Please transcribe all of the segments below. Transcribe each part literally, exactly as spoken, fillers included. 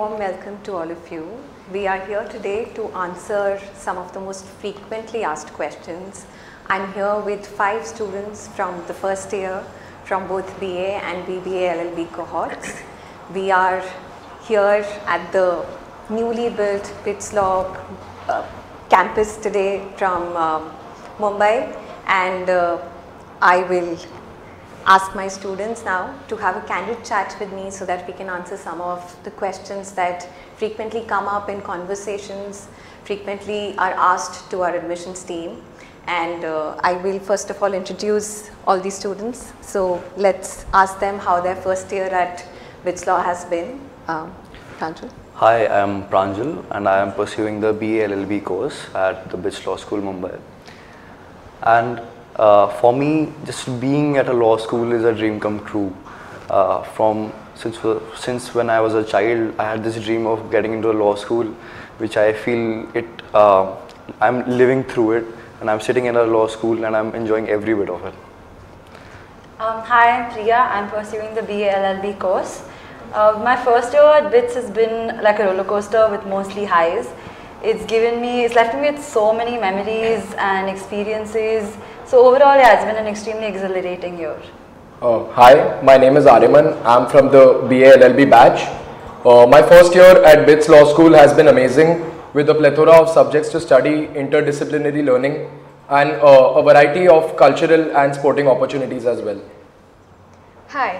warm welcome to all of you. We are here today to answer some of the most frequently asked questions. I'm here with five students from the first year from both B A and B B A L L B cohorts. We are here at the newly built BITS Law uh, campus today from um, Mumbai, and uh, I will ask my students now to have a candid chat with me so that we can answer some of the questions that frequently come up in conversations, frequently are asked to our admissions team. And uh, I will first of all introduce all these students. So let's ask them how their first year at BITS Law has been. Um, Pranjal. Hi, I am Pranjal and I am pursuing the B A L L B course at the BITS Law School, Mumbai. And Uh, for me, just being at a law school is a dream come true. Uh, from since since when I was a child, I had this dream of getting into a law school, which I feel it. Uh, I'm living through it, and I'm sitting in a law school, and I'm enjoying every bit of it. Um, hi, I'm Priya. I'm pursuing the B A L L B course. Uh, my first year at BITS has been like a roller coaster with mostly highs. It's given me, it's left me with so many memories and experiences. So overall, yeah, it's been an extremely exhilarating year. Uh, hi, my name is Aryaman. I'm from the B A L L B batch. Uh, my first year at BITS Law School has been amazing, with a plethora of subjects to study, interdisciplinary learning, and uh, a variety of cultural and sporting opportunities as well. Hi,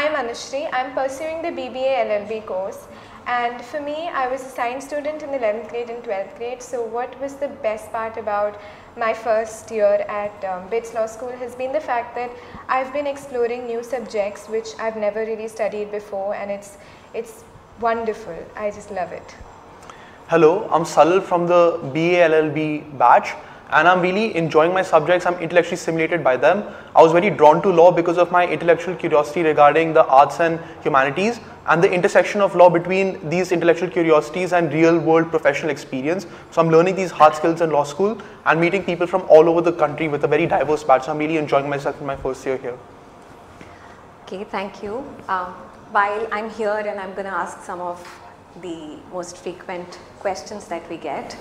I'm Anushree. I'm pursuing the B B A L L B course. And for me, I was a science student in the eleventh grade and twelfth grade. So what was the best part about my first year at um, BITS Law School has been the fact that I've been exploring new subjects which I've never really studied before, and it's, it's wonderful. I just love it. Hello, I'm Salil from the B A L L B batch, and I'm really enjoying my subjects. I'm intellectually stimulated by them. I was very drawn to law because of my intellectual curiosity regarding the arts and humanities, and the intersection of law between these intellectual curiosities and real world professional experience. So I'm learning these hard skills in law school and meeting people from all over the country with a very diverse batch. So I'm really enjoying myself in my first year here. Okay, thank you. Um, while I'm here and I'm going to ask some of the most frequent questions that we get.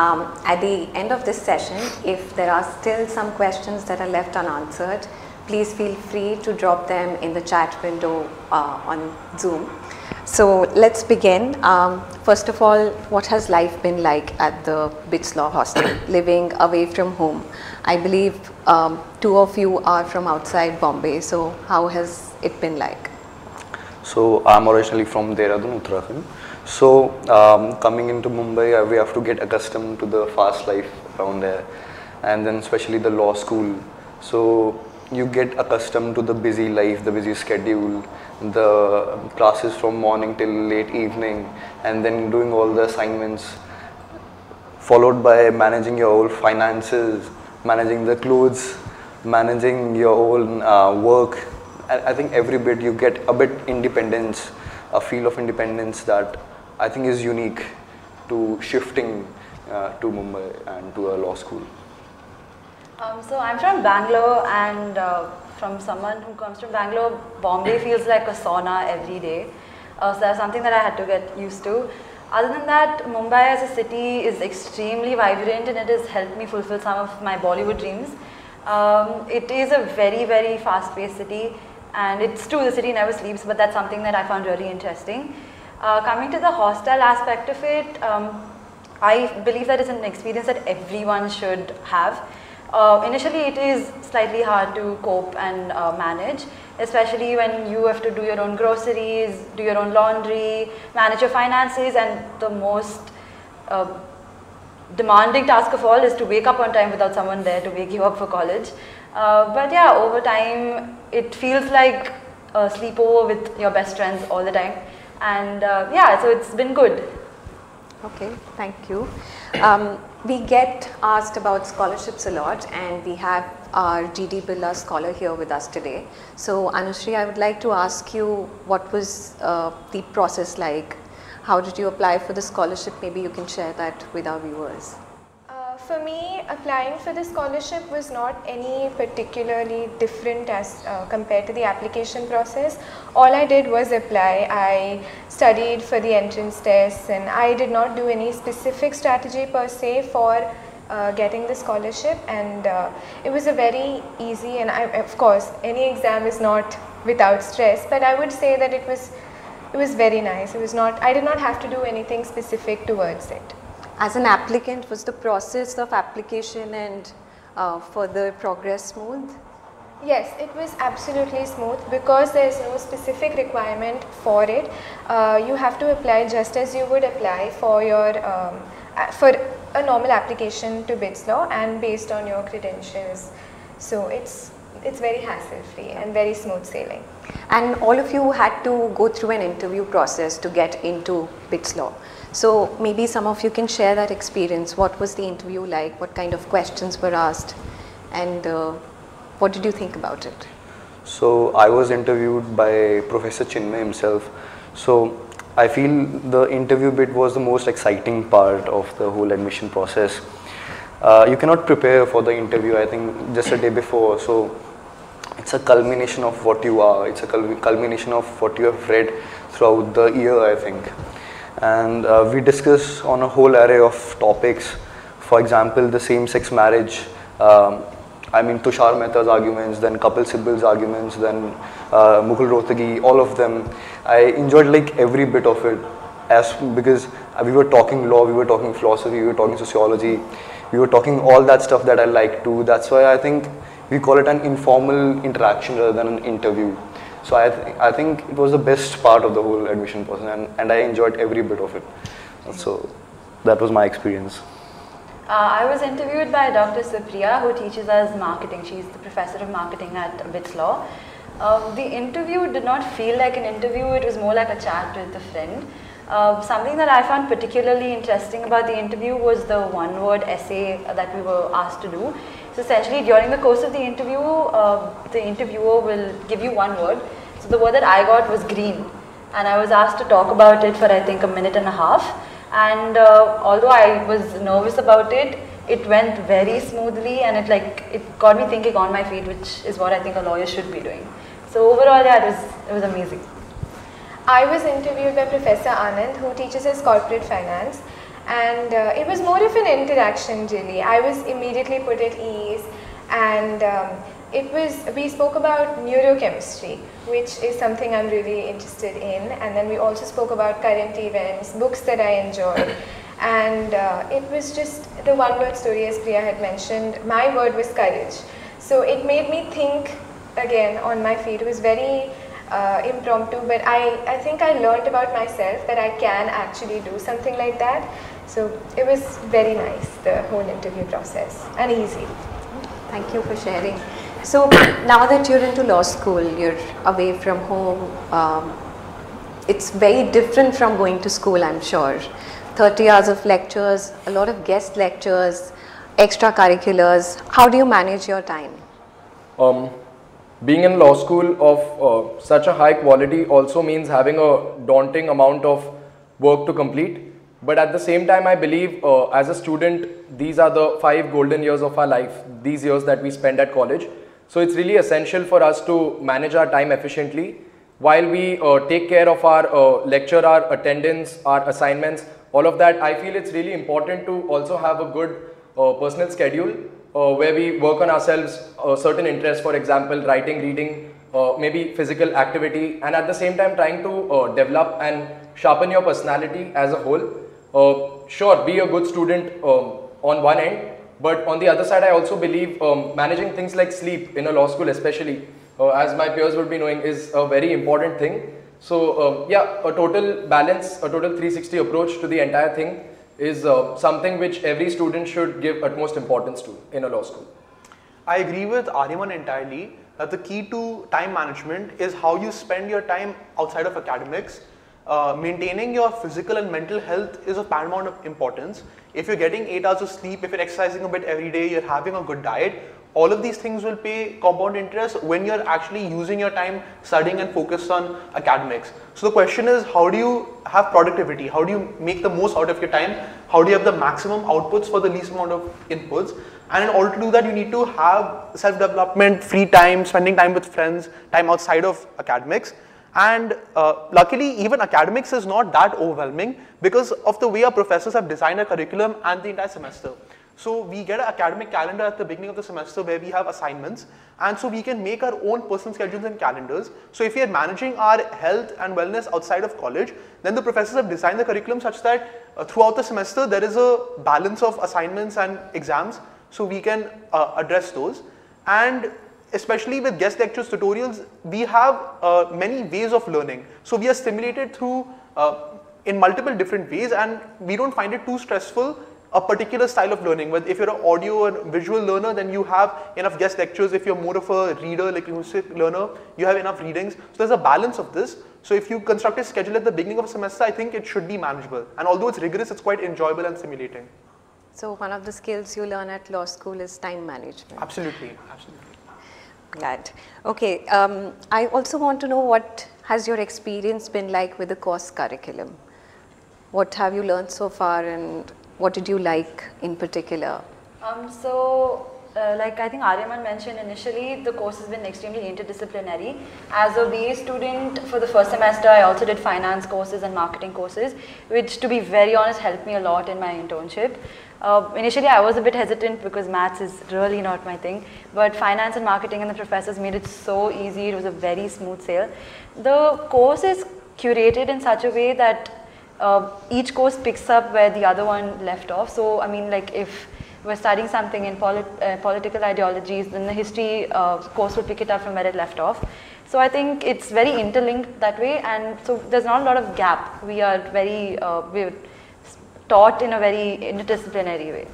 Um, at the end of this session, if there are still some questions that are left unanswered, please feel free to drop them in the chat window uh, on Zoom. So let's begin. Um, first of all, what has life been like at the BITS Law hostel, living away from home? I believe um, two of you are from outside Bombay, so how has it been like? So I'm originally from Dehradun, Uttarakhand. So um, coming into Mumbai, we have to get accustomed to the fast life around there, and then especially the law school. So you get accustomed to the busy life, the busy schedule, the classes from morning till late evening, and then doing all the assignments, followed by managing your own finances, managing the clothes, managing your own uh, work. I, I think every bit you get a bit independence, a feel of independence that I think is unique to shifting uh, to Mumbai and to a law school. Um, so I'm from Bangalore, and uh, from someone who comes from Bangalore, Bombay feels like a sauna every day. Uh, so that's something that I had to get used to. Other than that, Mumbai as a city is extremely vibrant, and it has helped me fulfill some of my Bollywood dreams. Um, it is a very, very fast-paced city, and it's true the city never sleeps, but that's something that I found really interesting. Uh, coming to the hostel aspect of it, um, I believe that it's an experience that everyone should have. Uh, initially, it is slightly hard to cope and uh, manage, especially when you have to do your own groceries, do your own laundry, manage your finances, and the most uh, demanding task of all is to wake up on time without someone there to wake you up for college. Uh, but yeah, over time, it feels like a sleepover with your best friends all the time, and uh, yeah, so it's been good. Okay, thank you. Um, We get asked about scholarships a lot, and we have our G D Birla scholar here with us today. So Anushree, I would like to ask you, what was uh, the process like? How did you apply for the scholarship? Maybe you can share that with our viewers. Uh, For me, applying for the scholarship was not any particularly different as uh, compared to the application process. All I did was apply. I studied for the entrance tests and I did not do any specific strategy per se for uh, getting the scholarship, and uh, it was a very easy, and I, of course any exam is not without stress, but I would say that it was it was very nice. It was not, I did not have to do anything specific towards it. As an applicant, was the process of application and uh, further progress smooth? Yes, it was absolutely smooth because there is no specific requirement for it. Uh, you have to apply just as you would apply for your um, for a normal application to BITS Law, and based on your credentials. So it's it's very hassle-free and very smooth sailing. And all of you had to go through an interview process to get into BITS Law. So maybe some of you can share that experience. What was the interview like? What kind of questions were asked? And uh, what did you think about it? So I was interviewed by Professor Chinmay himself. So I feel the interview bit was the most exciting part of the whole admission process. Uh, you cannot prepare for the interview, I think, just a day before. So it's a culmination of what you are. It's a culmination of what you have read throughout the year, I think. And uh, we discuss on a whole array of topics. For example, the same-sex marriage, um, I mean Tushar Mehta's arguments, then Kapil Sibbal's arguments, then uh, Mukul Rohatgi, all of them. I enjoyed like every bit of it, as because we were talking law, we were talking philosophy, we were talking sociology, we were talking all that stuff that I like to. That's why I think we call it an informal interaction rather than an interview. So I, th I think it was the best part of the whole admission process, and, and I enjoyed every bit of it. So that was my experience. Uh, I was interviewed by Doctor Supriya, who teaches us marketing. She is the professor of marketing at BITS Law. Uh, the interview did not feel like an interview, it was more like a chat with a friend. Uh, something that I found particularly interesting about the interview was the one-word essay that we were asked to do. So essentially during the course of the interview, uh, the interviewer will give you one word. So the word that I got was green, and I was asked to talk about it for I think a minute and a half, and uh, although I was nervous about it, it went very smoothly, and it like it got me thinking on my feet, which is what I think a lawyer should be doing. So overall, yeah, it was, it was amazing. I was interviewed by Professor Anand, who teaches us corporate finance, and uh, it was more of an interaction really. I was immediately put at ease, and um, it was, we spoke about neurochemistry, which is something I'm really interested in, and then we also spoke about current events, books that I enjoy, and uh, it was just the one word story, as Priya had mentioned. My word was courage, so it made me think again on my feet. It was very Uh, impromptu, but I, I think I learned about myself that I can actually do something like that. So it was very nice, the whole interview process, and easy. Thank you for sharing. So now that you're into law school, you're away from home, um, it's very different from going to school, I'm sure. thirty hours of lectures, a lot of guest lectures, extracurriculars. How do you manage your time? Um. Being in law school of uh, such a high quality also means having a daunting amount of work to complete, but at the same time I believe uh, as a student these are the five golden years of our life, these years that we spend at college. So it's really essential for us to manage our time efficiently while we uh, take care of our uh, lecture, our attendance, our assignments, all of that. I feel it's really important to also have a good uh, personal schedule. Uh, where we work on ourselves, uh, certain interests, for example, writing, reading, uh, maybe physical activity, and at the same time trying to uh, develop and sharpen your personality as a whole. Uh, sure, be a good student um, on one end, but on the other side I also believe um, managing things like sleep in a law school especially, uh, as my peers would be knowing, is a very important thing. So um, yeah, a total balance, a total three sixty approach to the entire thing is uh, something which every student should give utmost importance to in a law school. I agree with Aryaman entirely that the key to time management is how you spend your time outside of academics. Uh, maintaining your physical and mental health is of paramount importance. If you're getting eight hours of sleep, if you're exercising a bit every day, you're having a good diet, all of these things will pay compound interest when you're actually using your time studying and focused on academics. So the question is, how do you have productivity? How do you make the most out of your time? How do you have the maximum outputs for the least amount of inputs? And in order to do that, you need to have self-development, free time, spending time with friends, time outside of academics. And uh, luckily, even academics is not that overwhelming because of the way our professors have designed our curriculum and the entire semester. So we get an academic calendar at the beginning of the semester where we have assignments, and so we can make our own personal schedules and calendars. So if we are managing our health and wellness outside of college, then the professors have designed the curriculum such that uh, throughout the semester there is a balance of assignments and exams, so we can uh, address those. And especially with guest lectures, tutorials, we have uh, many ways of learning. So we are stimulated through uh, in multiple different ways, and we don't find it too stressful a particular style of learning. But if you're an audio and visual learner, then you have enough guest lectures. If you're more of a reader, like music learner, you have enough readings. So there's a balance of this. So if you construct a schedule at the beginning of a semester, I think it should be manageable. And although it's rigorous, it's quite enjoyable and stimulating. So one of the skills you learn at law school is time management. Absolutely, absolutely. Glad. Okay, um, I also want to know, what has your experience been like with the course curriculum? What have you learned so far, and what did you like in particular? Um, so, uh, like I think Aryaman mentioned initially, the course has been extremely interdisciplinary. As a B A student for the first semester, I also did finance courses and marketing courses, which to be very honest helped me a lot in my internship. Uh, initially I was a bit hesitant because maths is really not my thing, but finance and marketing and the professors made it so easy. It was a very smooth sail. The course is curated in such a way that uh, each course picks up where the other one left off. So I mean, like if we're studying something in polit uh, political ideologies, then the history uh, course will pick it up from where it left off. So I think it's very interlinked that way, and so there's not a lot of gap. We are very uh, we're taught in a very interdisciplinary way.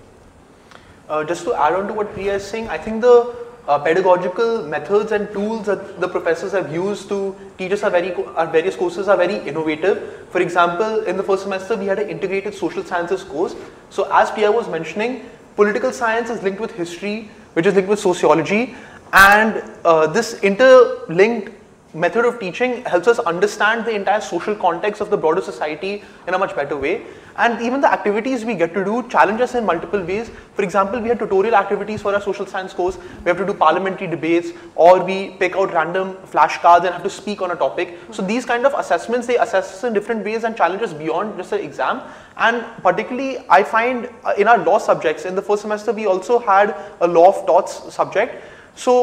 Uh, just to add on to what Priya is saying, I think the uh, pedagogical methods and tools that the professors have used to teach us our, very our various courses are very innovative. For example, in the first semester we had an integrated social sciences course. So as Priya was mentioning, political science is linked with history, which is linked with sociology, and uh, this interlinked method of teaching helps us understand the entire social context of the broader society in a much better way. And even the activities we get to do challenge us in multiple ways. For example, we have tutorial activities for our social science course. We have to do parliamentary debates, or we pick out random flashcards and have to speak on a topic. So these kind of assessments, they assess us in different ways and challenge us beyond just an exam. And particularly I find in our law subjects, in the first semester we also had a law of thoughts subject. So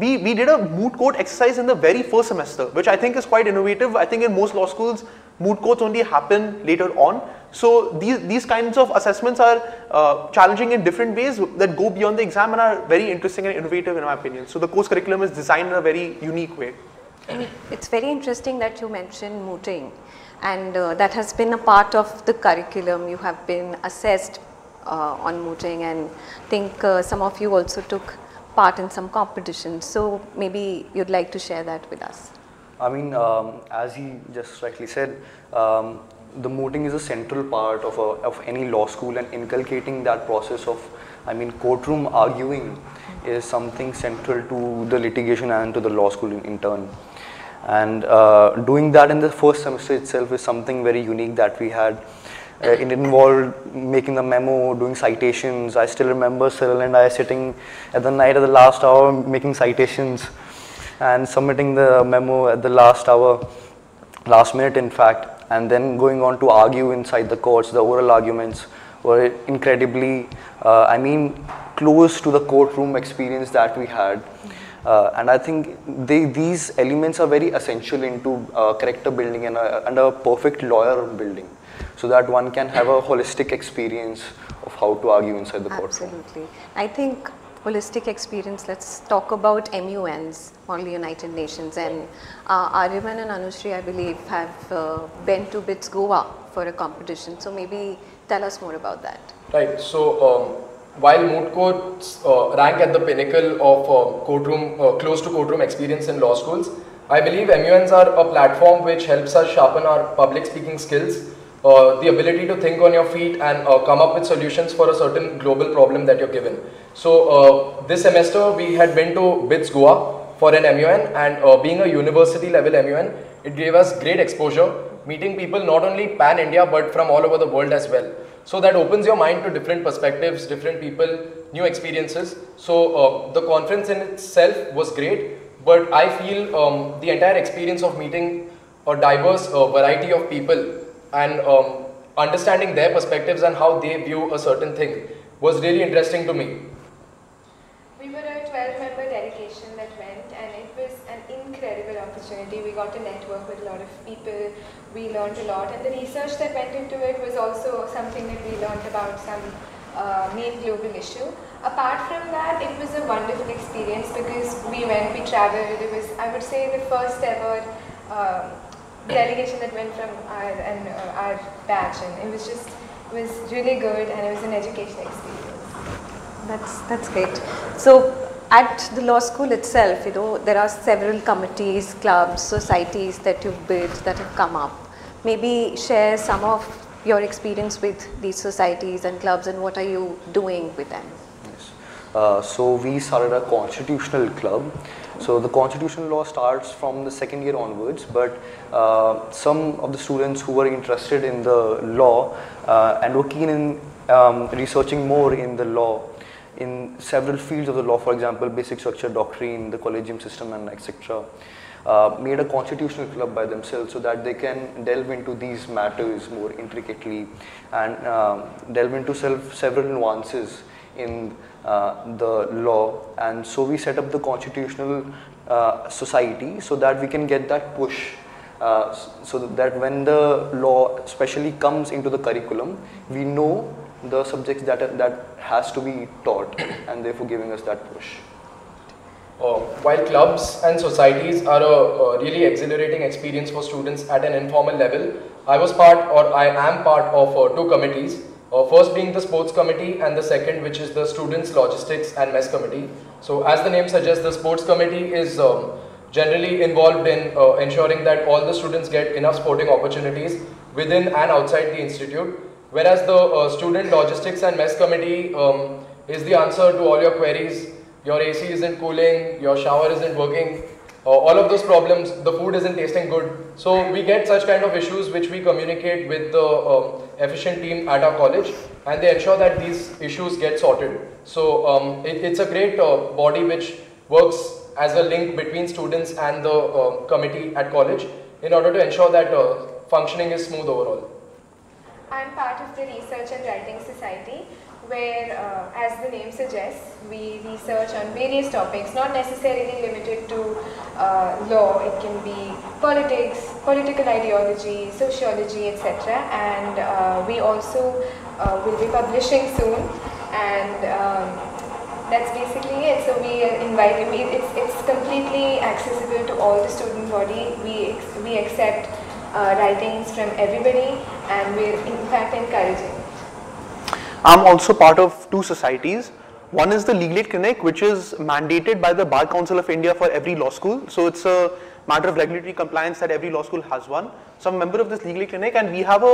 We, we did a moot court exercise in the very first semester, which I think is quite innovative. I think in most law schools, moot courts only happen later on. So these, these kinds of assessments are uh, challenging in different ways that go beyond the exam and are very interesting and innovative in my opinion. So the course curriculum is designed in a very unique way. It's very interesting that you mentioned mooting, and uh, that has been a part of the curriculum. You have been assessed uh, on mooting, and I think uh, some of you also took part in some competition, so maybe you'd like to share that with us. I mean, um, as he just rightly said, um, the mooting is a central part of, a, of any law school, and inculcating that process of, I mean, courtroom arguing is something central to the litigation and to the law school in, in turn. And uh, doing that in the first semester itself is something very unique that we had. Uh, it involved making the memo, doing citations. I still remember Cyril and I sitting at the night at the last hour making citations and submitting the memo at the last hour, last minute in fact, and then going on to argue inside the courts. The oral arguments were incredibly, uh, I mean, close to the courtroom experience that we had. Uh, and I think they, these elements are very essential into uh, character building and a, and a perfect lawyer building, so that one can have a holistic experience of how to argue inside the courtroom. Absolutely. I think holistic experience, let's talk about M U Ns, or the United Nations, and uh, Aryaman and Anushree, I believe, have uh, been to BITS Goa for a competition. So maybe tell us more about that. Right. So, um, while moot courts uh, rank at the pinnacle of uh, courtroom, uh, close to courtroom experience in law schools, I believe M U Ns are a platform which helps us sharpen our public speaking skills, uh, the ability to think on your feet and uh, come up with solutions for a certain global problem that you're given. So uh, this semester we had been to BITS Goa for an M U N, and uh, being a university level M U N, it gave us great exposure, meeting people not only pan India but from all over the world as well. So that opens your mind to different perspectives, different people, new experiences. So uh, the conference in itself was great, but I feel um, the entire experience of meeting a diverse uh, variety of people and um, understanding their perspectives and how they view a certain thing was really interesting to me. We were a twelve member delegation that went, and it was an incredible opportunity. We got to network with a lot of people, we learned a lot, and the research that went into it was also something that we learned about some Uh, main global issue. Apart from that, it was a wonderful experience because we went, we travelled. It was, I would say, the first ever uh, delegation that went from our and uh, our batch, and it was just, it was really good, and it was an educational experience. That's that's great. So at the law school itself, you know, there are several committees, clubs, societies that you've built that have come up. Maybe share some of your experience with these societies and clubs, and what are you doing with them? Yes. Uh, so we started a constitutional club. So the constitutional law starts from the second year onwards, but uh, some of the students who were interested in the law uh, and were keen in um, researching more in the law, in several fields of the law, for example, basic structure, doctrine, the collegium system, and et cetera, Uh, made a constitutional club by themselves so that they can delve into these matters more intricately and uh, delve into several nuances in uh, the law. And so we set up the constitutional uh, society so that we can get that push, uh, so that when the law especially comes into the curriculum, we know the subjects that, uh, that has to be taught, and therefore giving us that push. Uh, while clubs and societies are a, a really exhilarating experience for students at an informal level, I was part, or I am part of uh, two committees, uh, first being the sports committee and the second, which is the students logistics and mess committee. So as the name suggests, the sports committee is um, generally involved in uh, ensuring that all the students get enough sporting opportunities within and outside the institute, whereas the uh, student logistics and mess committee um, is the answer to all your queries. Your A C isn't cooling, your shower isn't working, uh, all of those problems, the food isn't tasting good. So we get such kind of issues which we communicate with the uh, efficient team at our college, and they ensure that these issues get sorted. So um, it, it's a great uh, body which works as a link between students and the uh, committee at college in order to ensure that uh, functioning is smooth overall. I'm part of the Research and Writing Society, where, uh, as the name suggests, we research on various topics, not necessarily limited to uh, law. It can be politics, political ideology, sociology, et cetera. And uh, we also uh, will be publishing soon. And um, that's basically it. So we invite them. It's it's completely accessible to all the student body. We ex we accept uh, writings from everybody, and we're in fact encouraging. I'm also part of two societies. One is the Legal Aid Clinic, which is mandated by the Bar Council of India for every law school. So it's a matter of regulatory compliance that every law school has one. So I'm a member of this Legal Aid Clinic, and we have a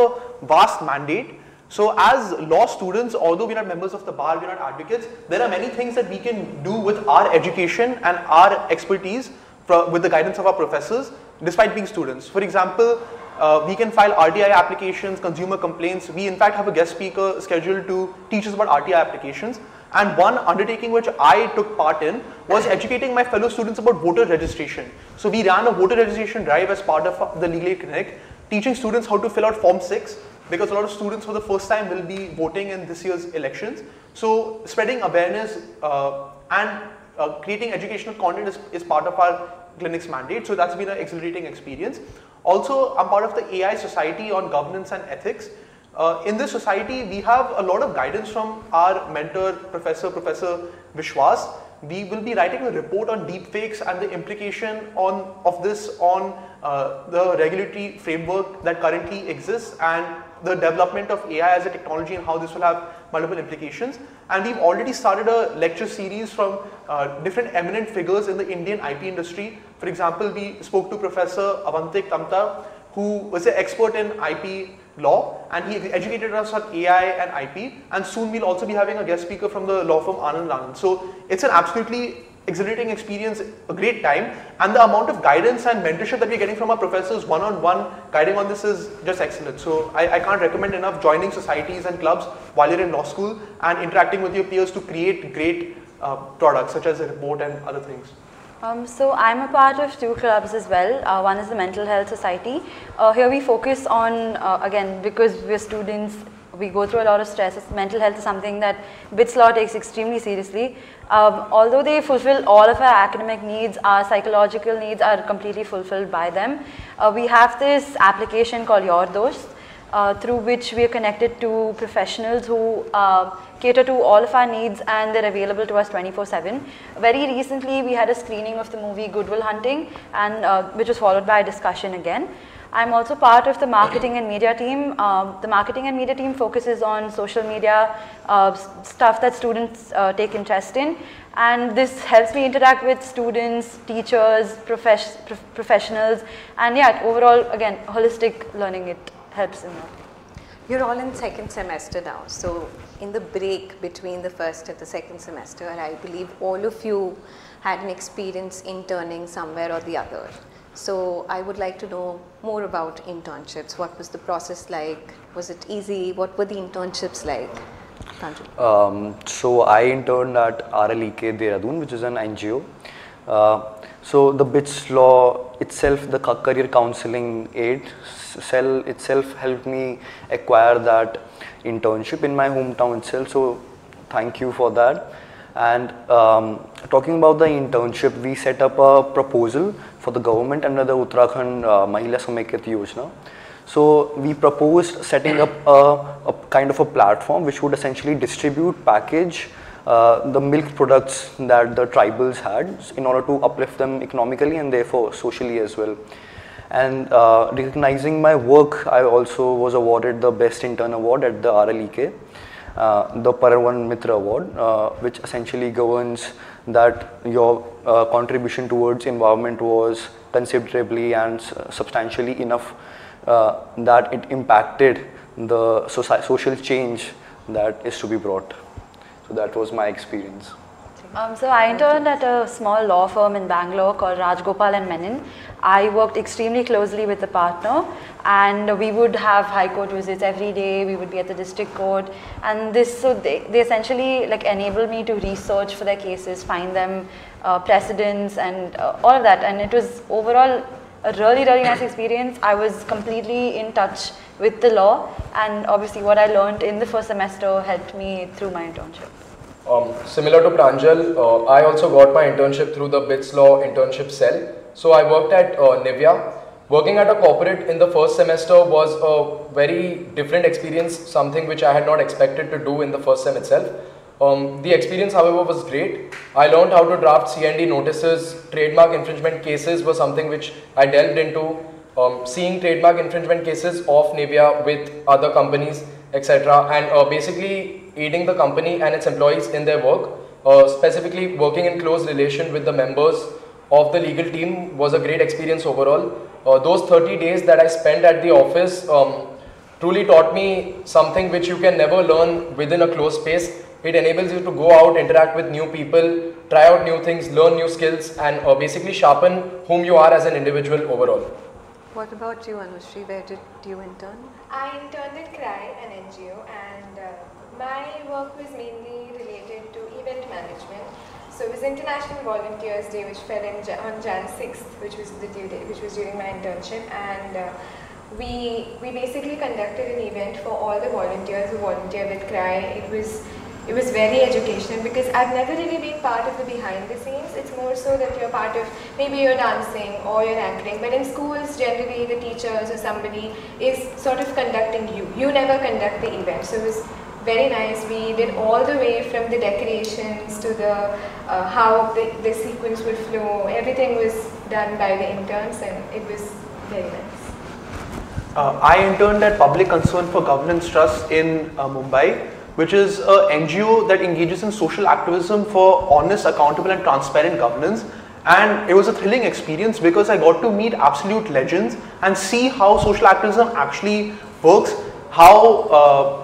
vast mandate. So as law students, although we're not members of the bar, we're not advocates, there are many things that we can do with our education and our expertise with the guidance of our professors, despite being students. For example, Uh, we can file R T I applications, consumer complaints. We in fact have a guest speaker scheduled to teach us about R T I applications. And one undertaking which I took part in was educating my fellow students about voter registration. So we ran a voter registration drive as part of the Legal Aid Clinic, teaching students how to fill out Form six, because a lot of students for the first time will be voting in this year's elections. So spreading awareness uh, and uh, creating educational content is, is part of our clinic's mandate. So that's been an exhilarating experience. Also, I'm part of the A I Society on Governance and Ethics. Uh, in this society, we have a lot of guidance from our mentor, Professor Professor Vishwas. We will be writing a report on deepfakes and the implication on, of this on uh, the regulatory framework that currently exists, and the development of A I as a technology and how this will have multiple implications. And we've already started a lecture series from uh, different eminent figures in the Indian I P industry. For example, we spoke to Professor Avantik Tamta, who was an expert in I P law, and he educated us on A I and I P, and soon we'll also be having a guest speaker from the law firm Anand Anand. So it's an absolutely exhilarating experience, a great time, and the amount of guidance and mentorship that we're getting from our professors one-on-one guiding on this is just excellent. So I, I can't recommend enough joining societies and clubs while you're in law school and interacting with your peers to create great uh, products such as a report and other things. Um, so I'm a part of two clubs as well. Uh, one is the Mental Health Society. Uh, here we focus on, uh, again, because we're students, we go through a lot of stress. Mental health is something that BITS Law takes extremely seriously. Um, although they fulfill all of our academic needs, our psychological needs are completely fulfilled by them. Uh, we have this application called Your Dost, uh, through which we are connected to professionals who uh, cater to all of our needs, and they're available to us twenty-four seven. Very recently, we had a screening of the movie Goodwill Hunting, and uh, which was followed by a discussion again. I'm also part of the marketing and media team. Uh, the marketing and media team focuses on social media, uh, stuff that students uh, take interest in, and this helps me interact with students, teachers, profes prof professionals, and yeah, overall, again, holistic learning, it helps in that. You're all in second semester now, so in the break between the first and the second semester, I believe all of you had an experience interning somewhere or the other. So I would like to know more about internships. What was the process like? Was it easy? What were the internships like? Um, so I interned at R L E K Dehradun, which is an N G O. Uh, so the BITS Law itself, the career counseling aid cell itself helped me acquire that internship in my hometown itself. So thank you for that. And um, talking about the internship, we set up a proposal for the government under the Uttarakhand uh, Mahila Samekit Yojna. So we proposed setting up a, a kind of a platform which would essentially distribute, package uh, the milk products that the tribals had in order to uplift them economically and therefore socially as well. And uh, recognizing my work, I also was awarded the Best Intern Award at the R L E K. Uh, the Paravan Mitra Award, uh, which essentially governs that your uh, contribution towards environment was considerably and substantially enough uh, that it impacted the social change that is to be brought. So that was my experience. Um, so I interned at a small law firm in Bangalore called Rajgopal and Menon. I worked extremely closely with the partner, and we would have high court visits every day. We would be at the district court, and this so they, they essentially like enabled me to research for their cases, find them uh, precedents and uh, all of that. And it was overall a really really nice experience. I was completely in touch with the law, and obviously what I learned in the first semester helped me through my internship. Um, similar to Pranjal, uh, I also got my internship through the BITS Law internship cell. So I worked at uh, Nivea. Working at a corporate in the first semester was a very different experience, something which I had not expected to do in the first sem itself. Um, the experience, however, was great. I learned how to draft C and D notices. Trademark infringement cases was something which I delved into. Um, seeing trademark infringement cases of Nivea with other companies, et cetera, and uh, basically aiding the company and its employees in their work, uh, specifically working in close relation with the members of the legal team was a great experience overall. Uh, those thirty days that I spent at the office um, truly taught me something which you can never learn within a closed space. It enables you to go out, interact with new people, try out new things, learn new skills, and uh, basically sharpen whom you are as an individual overall. What about you, Anushree? Where did you intern? I interned in Cry, an N G O, and uh, my work was mainly related to event management. So it was International Volunteers Day, which fell in ja on January sixth, which was the due date, which was during my internship, and uh, we we basically conducted an event for all the volunteers who volunteer with Cry. It was it was very educational because I've never really been part of the behind the scenes. It's more so that you're part of, maybe you're dancing or you're anchoring, but in schools generally the teachers or somebody is sort of conducting you. You never conduct the event, so it was very nice. We did all the way from the decorations to the uh, how the, the sequence would flow. Everything was done by the interns, and it was very nice. Uh, I interned at Public Concern for Governance Trust in uh, Mumbai, which is an N G O that engages in social activism for honest, accountable, and transparent governance. And it was a thrilling experience because I got to meet absolute legends and see how social activism actually works, how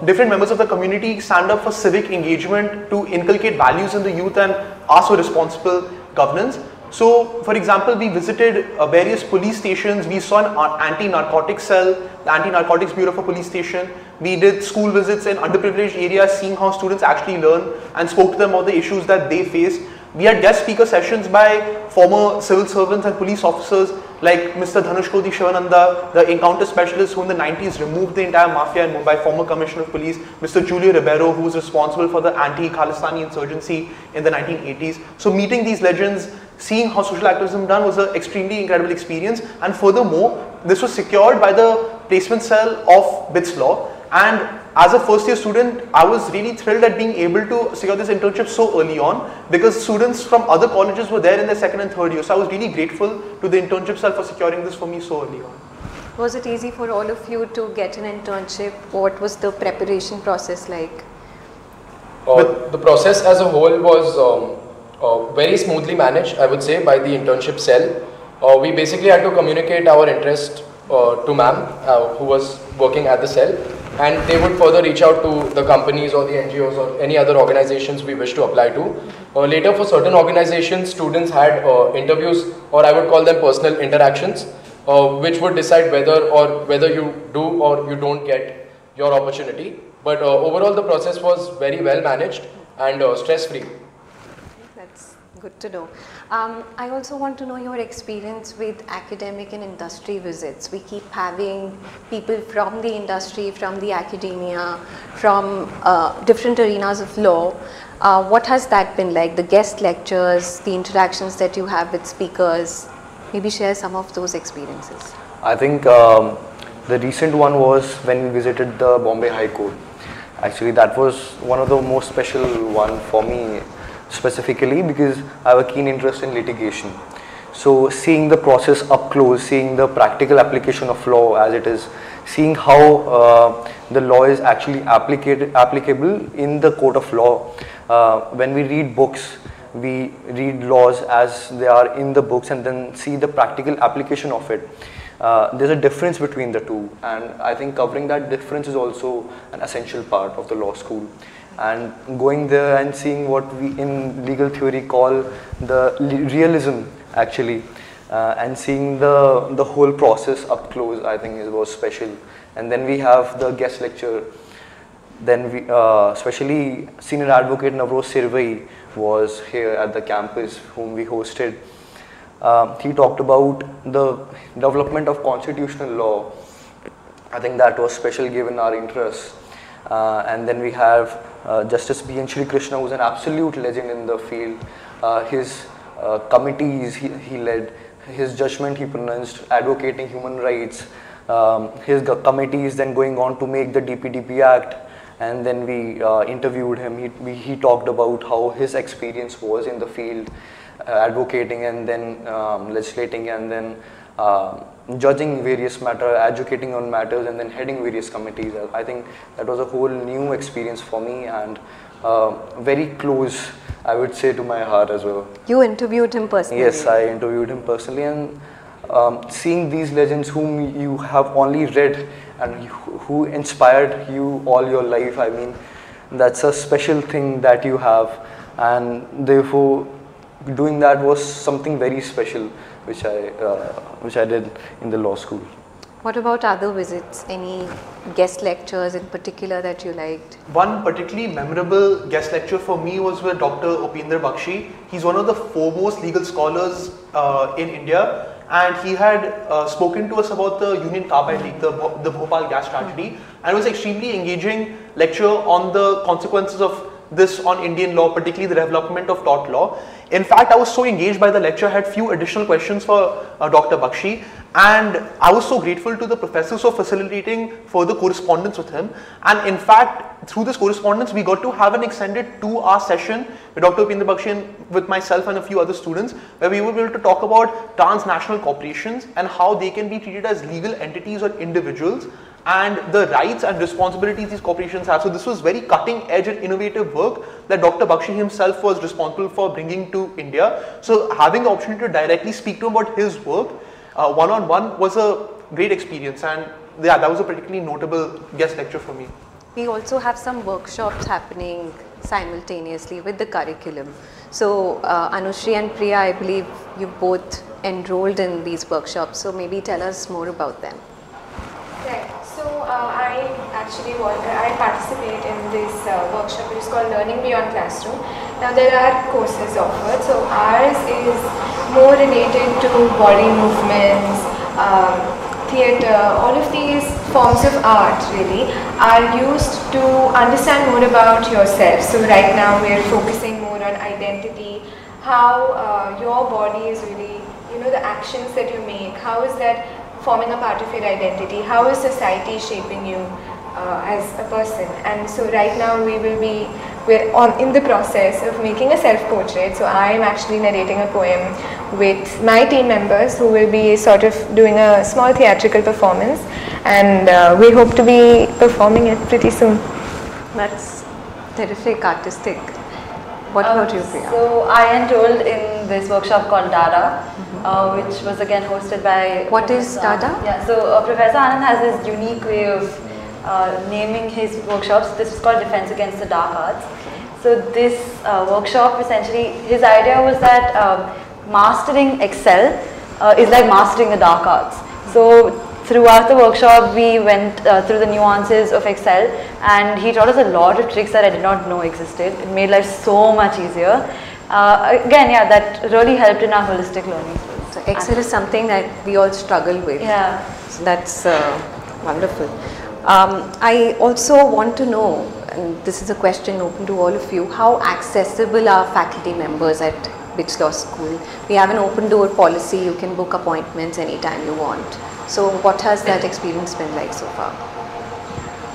uh, different members of the community stand up for civic engagement to inculcate values in the youth and ask for responsible governance. So, for example, we visited uh, various police stations, we saw an anti-narcotics cell, the Anti-Narcotics Bureau for Police Station. We did school visits in underprivileged areas, seeing how students actually learn, and spoke to them about the issues that they face. We had guest speaker sessions by former civil servants and police officers like Mister Dhanushkodi Shivananda, the encounter specialist who in the nineties removed the entire mafia in Mumbai, former commissioner of police, Mister Julio Ribeiro, who was responsible for the anti-Khalistani insurgency in the nineteen eighties. So meeting these legends, seeing how social activism done was an extremely incredible experience, and furthermore, this was secured by the placement cell of BITS Law. And as a first year student, I was really thrilled at being able to secure this internship so early on, because students from other colleges were there in their second and third year. So I was really grateful to the internship cell for securing this for me so early on. Was it easy for all of you to get an internship? What was the preparation process like? Uh, the process as a whole was um, uh, very smoothly managed, I would say, by the internship cell. Uh, we basically had to communicate our interest uh, to ma'am, uh, who was working at the cell. And they would further reach out to the companies or the N G Os or any other organizations we wish to apply to. Uh, later, for certain organizations, students had uh, interviews, or I would call them personal interactions, uh, which would decide whether or whether you do or you don't get your opportunity. But uh, overall, the process was very well managed and uh, stress-free. That's good to know. Um, I also want to know your experience with academic and industry visits. We keep having people from the industry, from the academia, from uh, different arenas of law. Uh, what has that been like? The guest lectures, the interactions that you have with speakers. Maybe share some of those experiences. I think um, the recent one was when we visited the Bombay High Court. Actually, that was one of the most special one for me, specifically because I have a keen interest in litigation. So seeing the process up close, seeing the practical application of law as it is, seeing how uh, the law is actually applicable in the court of law. Uh, when we read books, we read laws as they are in the books and then see the practical application of it. Uh, there's a difference between the two, and I think covering that difference is also an essential part of the law school. And going there and seeing what we in legal theory call the realism actually, uh, and seeing the, the whole process up close, I think it was special. And then we have the guest lecture. Then we, uh, especially Senior Advocate Navroj Sirvai was here at the campus, whom we hosted. Uh, he talked about the development of constitutional law. I think that was special given our interests. Uh, and then we have uh, Justice B N Shri Krishna, who is an absolute legend in the field. Uh, his uh, committees he, he led, his judgment he pronounced advocating human rights, um, his committees then going on to make the D P D P Act, and then we uh, interviewed him. He, we, he talked about how his experience was in the field, uh, advocating and then um, legislating and then Uh, judging various matters, educating on matters, and then heading various committees. I think that was a whole new experience for me, and uh, very close, I would say, to my heart as well. You interviewed him personally? Yes, I interviewed him personally, and um, seeing these legends whom you have only read and who inspired you all your life, I mean, that's a special thing that you have, and therefore doing that was something very special, which I, uh, which I did in the law school. What about other visits? Any guest lectures in particular that you liked? One particularly memorable guest lecture for me was with Doctor Upinder Bakshi. He's one of the foremost legal scholars uh, in India, and he had uh, spoken to us about the Union Carbide Leak, the, the Bhopal gas tragedy, and it was an extremely engaging lecture on the consequences of this on Indian law, particularly the development of tort law. In fact, I was so engaged by the lecture, I had few additional questions for uh, Doctor Bakshi, and I was so grateful to the professors for facilitating further correspondence with him. And in fact, through this correspondence, we got to have an extended two hour session with Doctor Upinder Bakshi and with myself and a few other students, where we were able to talk about transnational corporations and how they can be treated as legal entities or individuals, and the rights and responsibilities these corporations have. So this was very cutting edge and innovative work that Doctor Bakshi himself was responsible for bringing to India. So having the opportunity to directly speak to him about his work uh, one on one was a great experience, and yeah, that was a particularly notable guest lecture for me. We also have some workshops happening simultaneously with the curriculum. So uh, Anushree and Priya, I believe you both enrolled in these workshops, so maybe tell us more about them. Right. So uh, I actually want, I participate in this uh, workshop which is called Learning Beyond Classroom. Now there are courses offered, so ours is more related to body movements, um, theatre, all of these forms of art really are used to understand more about yourself. So right now we are focusing more on identity, how uh, your body is really, you know, the actions that you make, how is that forming a part of your identity, how is society shaping you uh, as a person. And so right now we will be, we're on, in the process of making a self-portrait. So I am actually narrating a poem with my team members who will be sort of doing a small theatrical performance, and uh, we hope to be performing it pretty soon. That's terrific, artistic. What um, about you, Priya? So I enrolled in this workshop called Dada, mm-hmm. uh, which was again hosted by... What is Dada? Uh, yeah, so uh, Professor Anand has this unique way of uh, naming his workshops. This is called Defense Against the Dark Arts. So this uh, workshop essentially, his idea was that um, mastering Excel uh, is like mastering the dark arts. So throughout the workshop we went uh, through the nuances of Excel, and he taught us a lot of tricks that I did not know existed. It made life so much easier. Uh, again, yeah, that really helped in our holistic learning. So Excel is something that we all struggle with. Yeah. So that's uh, wonderful. Um, I also want to know, and this is a question open to all of you, how accessible are faculty members at BITS Law School? We have an open door policy, you can book appointments anytime you want. So what has that experience been like so far?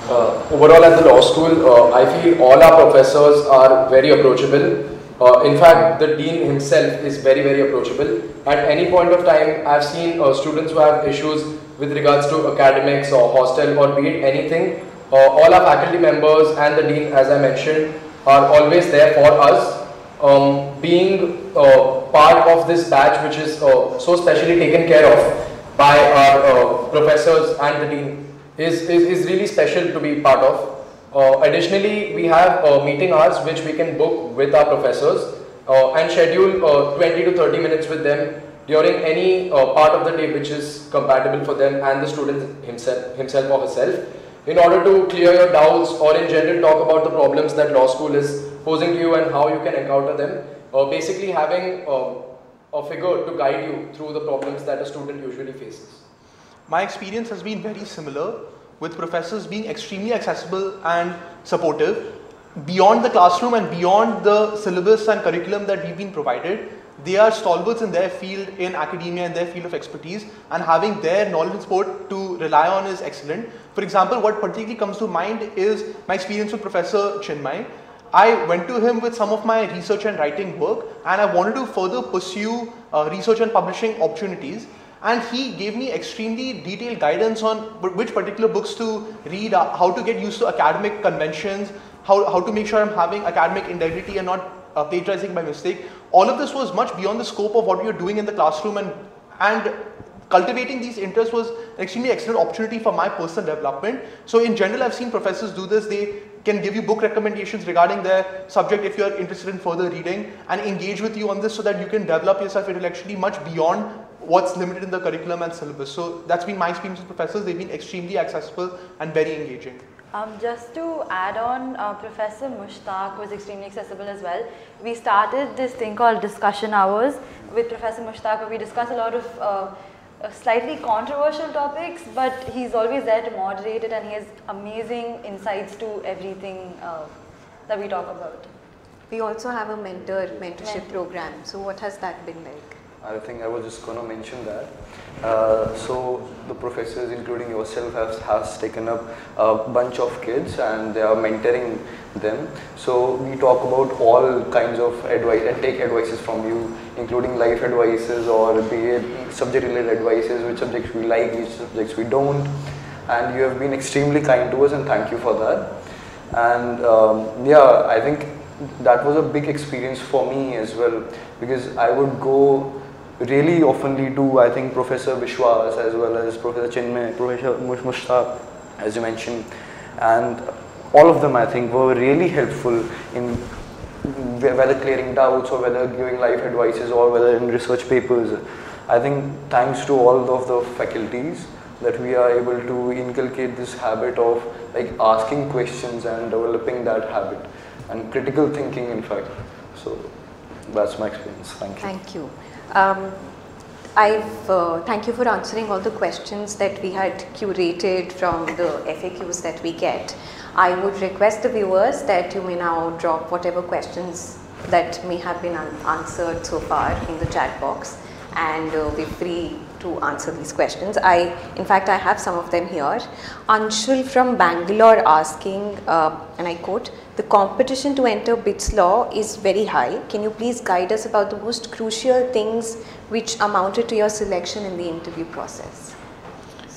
Uh, overall at the law school, uh, I feel all our professors are very approachable. Uh, in fact, the dean himself is very, very approachable. At any point of time, I've seen uh, students who have issues with regards to academics or hostel or be it anything. Uh, all our faculty members and the dean, as I mentioned, are always there for us. Um, being uh, part of this batch which is uh, so specially taken care of by our uh, professors and the dean is, is, is really special to be part of. Uh, additionally, we have uh, meeting hours which we can book with our professors uh, and schedule uh, twenty to thirty minutes with them during any uh, part of the day which is compatible for them and the student himself, himself or herself, in order to clear your doubts or in general talk about the problems that law school is posing to you and how you can encounter them. Uh, basically having uh, a figure to guide you through the problems that a student usually faces. My experience has been very similar, with professors being extremely accessible and supportive. Beyond the classroom and beyond the syllabus and curriculum that we've been provided, they are stalwarts in their field, in academia, in their field of expertise, and having their knowledge and support to rely on is excellent. For example, what particularly comes to mind is my experience with Professor Chinmay. I went to him with some of my research and writing work, and I wanted to further pursue uh, research and publishing opportunities, and he gave me extremely detailed guidance on which particular books to read, uh, how to get used to academic conventions, how, how to make sure I'm having academic integrity and not Uh, plagiarizing by mistake. All of this was much beyond the scope of what we were doing in the classroom, and and cultivating these interests was an extremely excellent opportunity for my personal development. So in general, I've seen professors do this. They can give you book recommendations regarding their subject if you're interested in further reading, and engage with you on this so that you can develop yourself intellectually much beyond what's limited in the curriculum and syllabus. So that's been my experience with professors. They've been extremely accessible and very engaging. Um, just to add on, uh, Professor Mushtaq was extremely accessible as well. We started this thing called discussion hours with Professor Mushtaq, where we discuss a lot of uh, slightly controversial topics, but he's always there to moderate it, and he has amazing insights to everything uh, that we talk about. We also have a mentor mentorship Mentor. program. So what has that been like? I think I was just going to mention that. Uh, so the professors, including yourself, have has taken up a bunch of kids and they are mentoring them. So we talk about all kinds of advice and take advices from you, including life advices or be it subject-related advices, which subjects we like, which subjects we don't. And you have been extremely kind to us, and thank you for that. And um, yeah, I think that was a big experience for me as well, because I would go really oftenly do. I think Professor Vishwas as well as Professor Chinmay, Professor Mushtaq, as you mentioned, and all of them I think were really helpful in whether clearing doubts or whether giving life advices or whether in research papers. I think thanks to all of the faculties that we are able to inculcate this habit of like asking questions and developing that habit and critical thinking, in fact. So that's my experience. Thank you. Thank you. Um, I've, uh, thank you for answering all the questions that we had curated from the F A Qs that we get. I would request the viewers that you may now drop whatever questions that may have been unanswered so far in the chat box, and uh, be free to answer these questions. I, in fact, I have some of them here. Anshul from Bangalore asking, uh, and I quote, "The competition to enter BITS Law is very high. Can you please guide us about the most crucial things which amounted to your selection in the interview process?"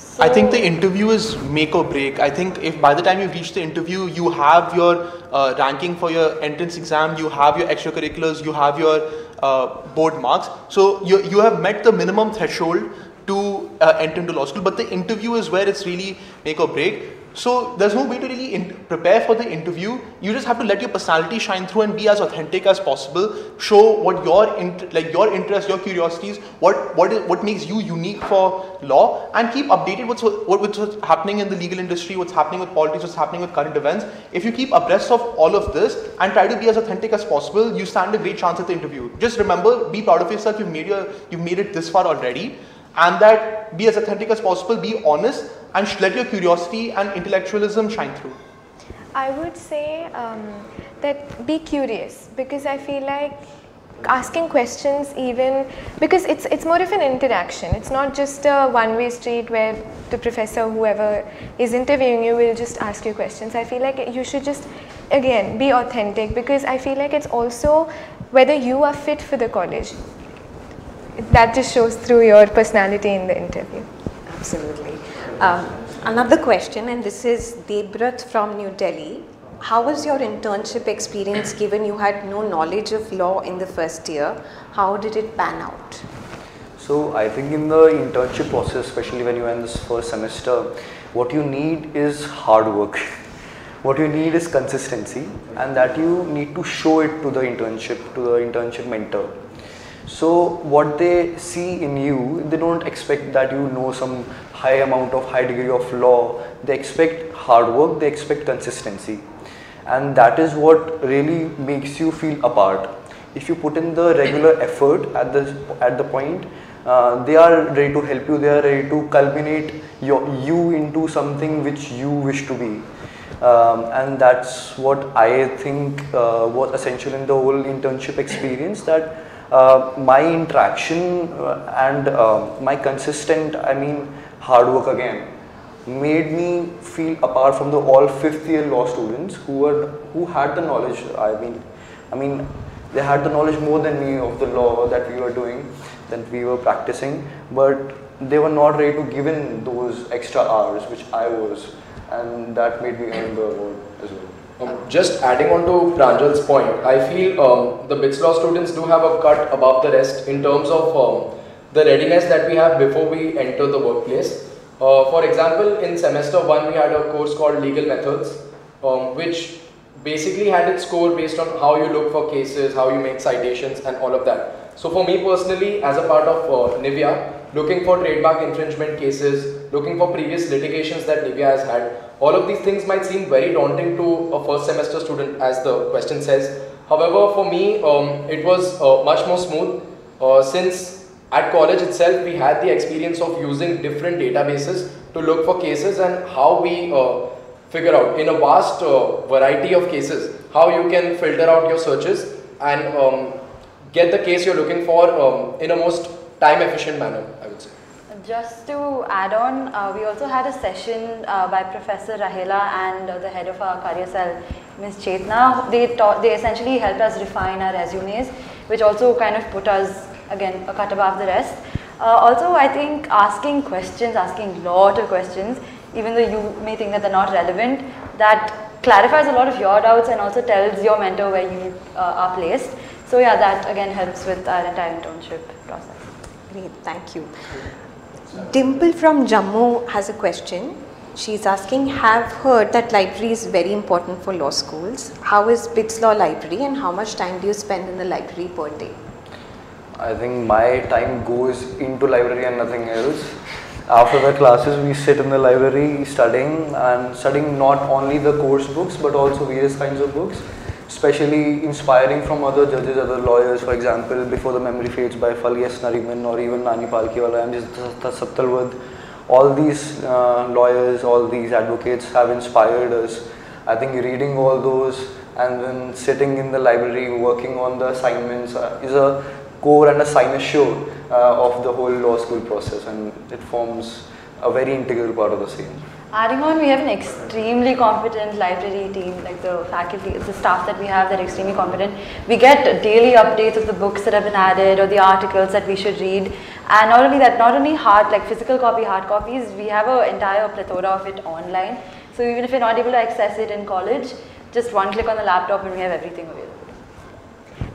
So I think the interview is make or break. I think if by the time you reach the interview, you have your uh, ranking for your entrance exam, you have your extracurriculars, you have your Uh, board marks, so you, you have met the minimum threshold to uh, enter into law school. But the interview is where it's really make or break, so there's no way to really in prepare for the interview. You just have to let your personality shine through and be as authentic as possible, show what your int like your interests, your curiosities, what what is, what makes you unique for law, and keep updated what's what, what's happening in the legal industry, what's happening with politics, what's happening with current events. If you keep abreast of all of this and try to be as authentic as possible, you stand a great chance at the interview. Just remember, be proud of yourself. You've made your you've made it this far already, and that be as authentic as possible, be honest, and let your curiosity and intellectualism shine through. I would say um, that be curious, because I feel like asking questions, even because it's it's more of an interaction. It's not just a one-way street where the professor, whoever is interviewing you, will just ask you questions. I feel like you should just again be authentic, because I feel like it's also whether you are fit for the college. That just shows through your personality in the interview. Absolutely. Um, another question, and this is Debrat from New Delhi. How was your internship experience given you had no knowledge of law in the first year? How did it pan out? So I think in the internship process, especially when you are in this first semester, what you need is hard work. What you need is consistency, and that you need to show it to the internship, to the internship mentor. So what they see in you, they don't expect that you know some high amount of high degree of law. They expect hard work, they expect consistency, and that is what really makes you feel apart. If you put in the regular effort at the, at the point, uh, they are ready to help you, they are ready to culminate your, you into something which you wish to be. Um, and that's what I think uh, was essential in the whole internship experience, that Uh, my interaction uh, and uh, my consistent, I mean hard work again, made me feel apart from the all fifth year law students who were who had the knowledge. I mean, I mean they had the knowledge more than me of the law that we were doing, that we were practicing, but they were not ready to give in those extra hours which I was, and that made me remember as well. Um, just adding on to Pranjal's point, I feel um, the BITS Law students do have a cut above the rest in terms of um, the readiness that we have before we enter the workplace. Uh, for example, in semester one, we had a course called Legal Methods, um, which basically had its core based on how you look for cases, how you make citations, and all of that. So for me personally, as a part of uh, Nivea, looking for trademark infringement cases, looking for previous litigations that Nivea has had, all of these things might seem very daunting to a first semester student, as the question says. However, for me, um, it was uh, much more smooth, uh, since at college itself we had the experience of using different databases to look for cases, and how we uh, figure out in a vast uh, variety of cases how you can filter out your searches and um, get the case you're looking for um, in a most time efficient manner, I would say. Just to add on, uh, we also had a session uh, by Professor Rahela and uh, the head of our career cell, Miz Chetna. They taught, they essentially helped us refine our resumes, which also kind of put us again a cut above the rest. Uh, also, I think asking questions, asking lot of questions, even though you may think that they're not relevant, that clarifies a lot of your doubts and also tells your mentor where you uh, are placed. So yeah, that again helps with our entire internship process. Great, thank you. Dimple from Jammu has a question. She is asking, have heard that library is very important for law schools. How is BITS Law library and how much time do you spend in the library per day? I think my time goes into library and nothing else. After the classes, we sit in the library studying and studying not only the course books but also various kinds of books, especially inspiring from other judges, other lawyers. For example, Before the Memory Fades by Falgis Nariman, or even Nani Palkiwala and Saptalwad. All these uh, lawyers, all these advocates have inspired us. I think reading all those and then sitting in the library working on the assignments uh, is a core and a signature uh, of the whole law school process, and it forms a very integral part of the same. Adding on, we have an extremely competent library team, like the faculty, it's the staff that we have that are extremely competent. We get daily updates of the books that have been added or the articles that we should read. And not only that, not only hard, like physical copy, hard copies, we have an entire plethora of it online. So even if you're not able to access it in college, just one click on the laptop and we have everything available.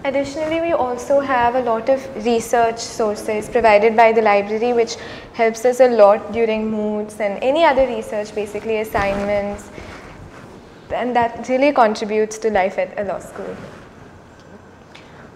Additionally, we also have a lot of research sources provided by the library, which helps us a lot during moods and any other research, basically assignments, and that really contributes to life at a law school.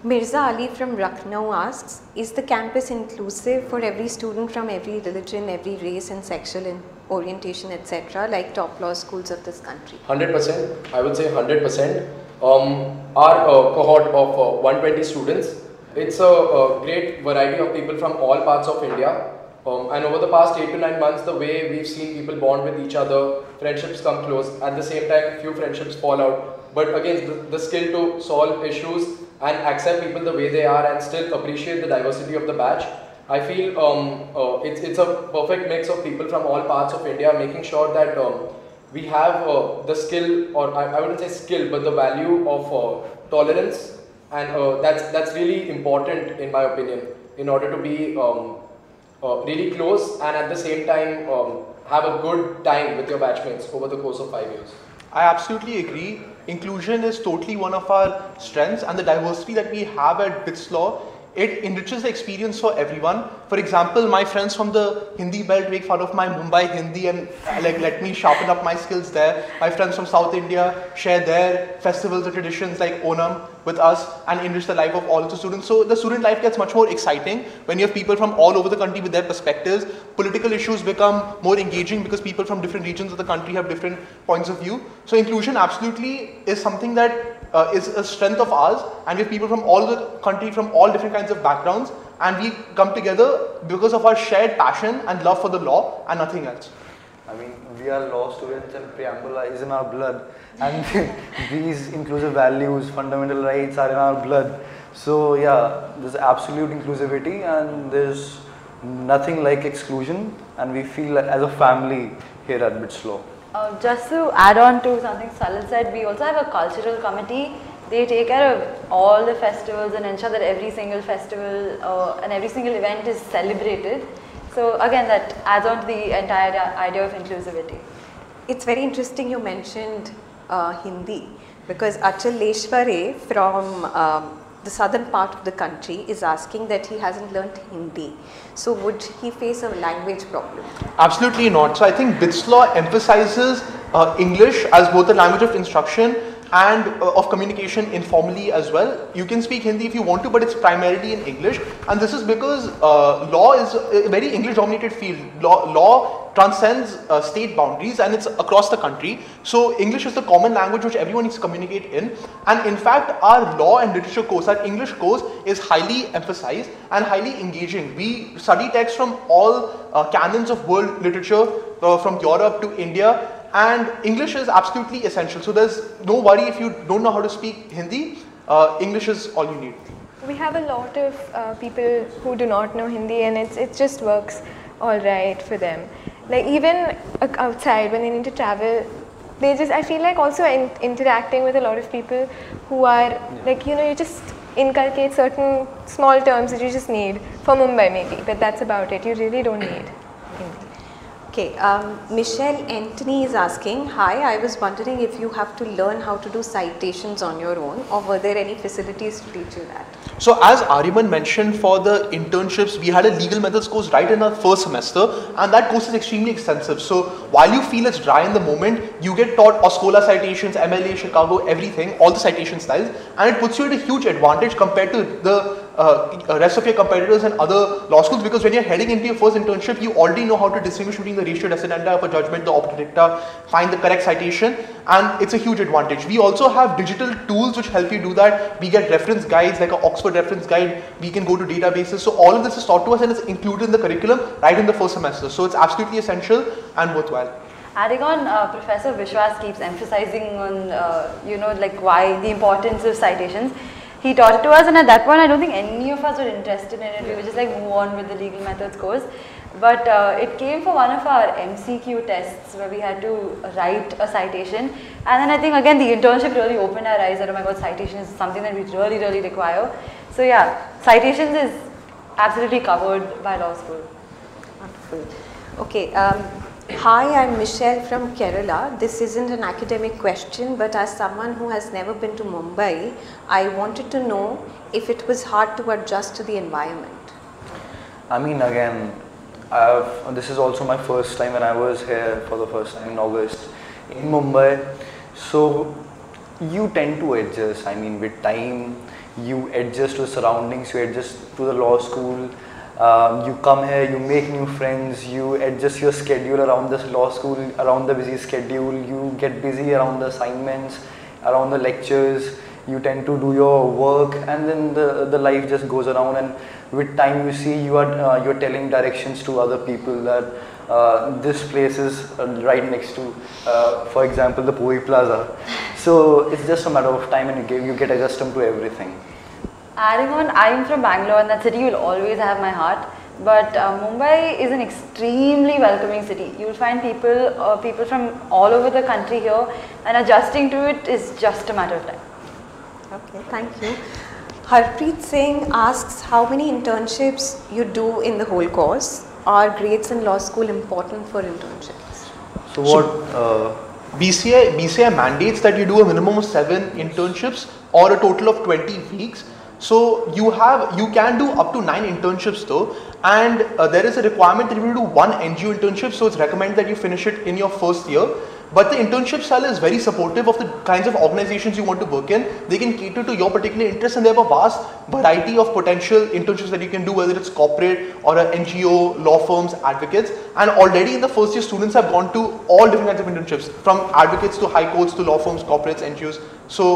Mirza Ali from Lucknow asks, is the campus inclusive for every student from every religion, every race and sexual orientation, et cetera, like top law schools of this country? one hundred percent, I would say one hundred percent. Um, our uh, cohort of uh, one hundred twenty students, it's a, a great variety of people from all parts of India, um, and over the past eight to nine months, the way we've seen people bond with each other, friendships come close, at the same time few friendships fall out, but again the, the skill to solve issues and accept people the way they are and still appreciate the diversity of the batch. I feel um, uh, it's, it's a perfect mix of people from all parts of India, making sure that um, we have uh, the skill, or I, I wouldn't say skill, but the value of uh, tolerance, and uh, that's that's really important in my opinion, in order to be um, uh, really close and at the same time um, have a good time with your batchmates over the course of five years. I absolutely agree. Inclusion is totally one of our strengths, and the diversity that we have at BITS Law, it enriches the experience for everyone. For example, my friends from the Hindi belt make fun of my Mumbai Hindi and like let me sharpen up my skills there. My friends from South India share their festivals and traditions like Onam with us and enrich the life of all of the students. So the student life gets much more exciting when you have people from all over the country with their perspectives. Political issues become more engaging because people from different regions of the country have different points of view. So inclusion absolutely is something that Uh, is a strength of ours, and we have people from all the country, from all different kinds of backgrounds, and we come together because of our shared passion and love for the law and nothing else. I mean, we are law students and preamble is in our blood, and these inclusive values, fundamental rights are in our blood. So yeah, there's absolute inclusivity and there's nothing like exclusion, and we feel like as a family here at BITS Law. Uh, just to add on to something Salil said, we also have a cultural committee. They take care of all the festivals and ensure that every single festival uh, and every single event is celebrated. So again, that adds on to the entire idea of inclusivity. It's very interesting you mentioned uh, Hindi, because Achal Leshware from um, the southern part of the country is asking that he hasn't learnt Hindi. So would he face a language problem? Absolutely not. So I think BITS Law emphasizes uh, English as both the language of instruction and uh, of communication informally as well. You can speak Hindi if you want to, but it's primarily in English, and this is because uh, law is a very English dominated field. Law, law transcends uh, state boundaries and it's across the country. So English is the common language which everyone needs to communicate in, and in fact our law and literature course, our English course, is highly emphasized and highly engaging. We study texts from all uh, canons of world literature, uh, from Europe to India. And English is absolutely essential, so there's no worry if you don't know how to speak Hindi. Uh, English is all you need. We have a lot of uh, people who do not know Hindi, and it's, it just works all right for them. Like even outside when they need to travel, they just, I feel like also in, interacting with a lot of people who are like, you know, you just inculcate certain small terms that you just need for Mumbai maybe, but that's about it. You really don't need Hindi. Okay, um, Michelle Anthony is asking, hi, I was wondering if you have to learn how to do citations on your own, or were there any facilities to teach you that? So as Aryaman mentioned, for the internships, we had a legal methods course right in our first semester, and that course is extremely extensive. So while you feel it's dry in the moment, you get taught Oscola citations, M L A, Chicago, everything, all the citation styles, and it puts you at a huge advantage compared to the Uh, rest of your competitors and other law schools, because when you're heading into your first internship, you already know how to distinguish between the ratio destinanda for judgment, the opta dicta, find the correct citation, and it's a huge advantage. We also have digital tools which help you do that. We get reference guides like an Oxford reference guide, we can go to databases. So all of this is taught to us and it's included in the curriculum right in the first semester. So it's absolutely essential and worthwhile. Adding on, uh, Professor Vishwas keeps emphasizing on, uh, you know, like why the importance of citations. He taught it to us, and at that point I don't think any of us were interested in it. We were just like move on with the legal methods course. But uh, it came for one of our M C Q tests where we had to write a citation. And then I think again the internship really opened our eyes that, oh my god, citation is something that we really, really require. So yeah, citations is absolutely covered by law school. Wonderful. Okay. Um, Hi, I'm Michelle from Kerala. This isn't an academic question, but as someone who has never been to Mumbai, I wanted to know if it was hard to adjust to the environment. I mean, again, I've, this is also my first time, when I was here for the first time in August in Mumbai. So you tend to adjust. I mean, with time, you adjust to surroundings, you adjust to the law school. Um, you come here, you make new friends, you adjust your schedule around the law school, around the busy schedule, you get busy around the assignments, around the lectures, you tend to do your work, and then the, the life just goes around, and with time you see you are uh, you're telling directions to other people that uh, this place is right next to, uh, for example, the Puri Plaza. So it's just a matter of time, and you get, you get accustomed to everything. Adding on, I'm from Bangalore, and that city will always have my heart. But uh, Mumbai is an extremely welcoming city. You'll find people, uh, people from all over the country here, and adjusting to it is just a matter of time. Okay, thank you. Harpreet Singh asks, how many internships you do in the whole course? Are grades in law school important for internships? So what? Uh, B C I, B C I mandates that you do a minimum of seven internships or a total of twenty weeks. So you have, you can do up to nine internships though, and uh, there is a requirement that you do one N G O internship, so it's recommended that you finish it in your first year. But the internship cell is very supportive of the kinds of organizations you want to work in. They can cater to your particular interests, and they have a vast variety of potential internships that you can do, whether it's corporate or an N G O, law firms, advocates. And already in the first year, students have gone to all different kinds of internships, from advocates to high courts to law firms, corporates, N G Os. So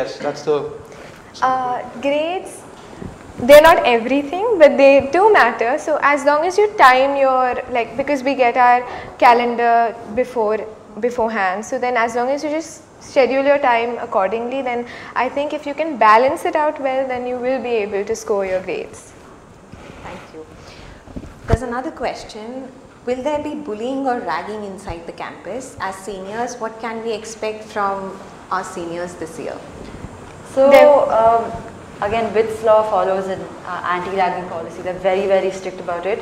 yes, that's the... Uh, grades, they're not everything, but they do matter. So as long as you time your, like, because we get our calendar before beforehand, so then as long as you just schedule your time accordingly, then I think if you can balance it out well, then you will be able to score your grades. Thank you. There's another question. Will there be bullying or ragging inside the campus? As seniors, what can we expect from our seniors this year? So um, again, B I T S Law follows an uh, anti-ragging policy. They're very, very strict about it.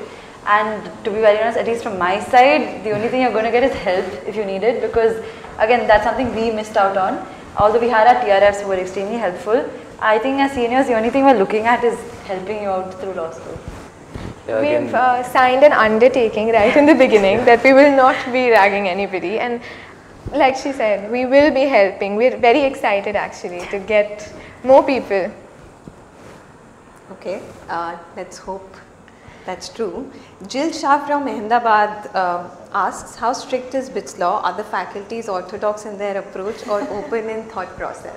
And to be very honest, at least from my side, the only thing you're going to get is help if you need it, because again, that's something we missed out on. Although we had our T R Fs who were extremely helpful, I think as seniors, the only thing we're looking at is helping you out through law school. Yeah, we've uh, signed an undertaking right in the beginning that we will not be ragging anybody. And like she said, we will be helping. We're very excited actually to get more people. Okay, uh, let's hope that's true. Jill Shah from Ahmedabad uh, asks, how strict is B I T S Law? Are the faculties orthodox in their approach or open in thought process?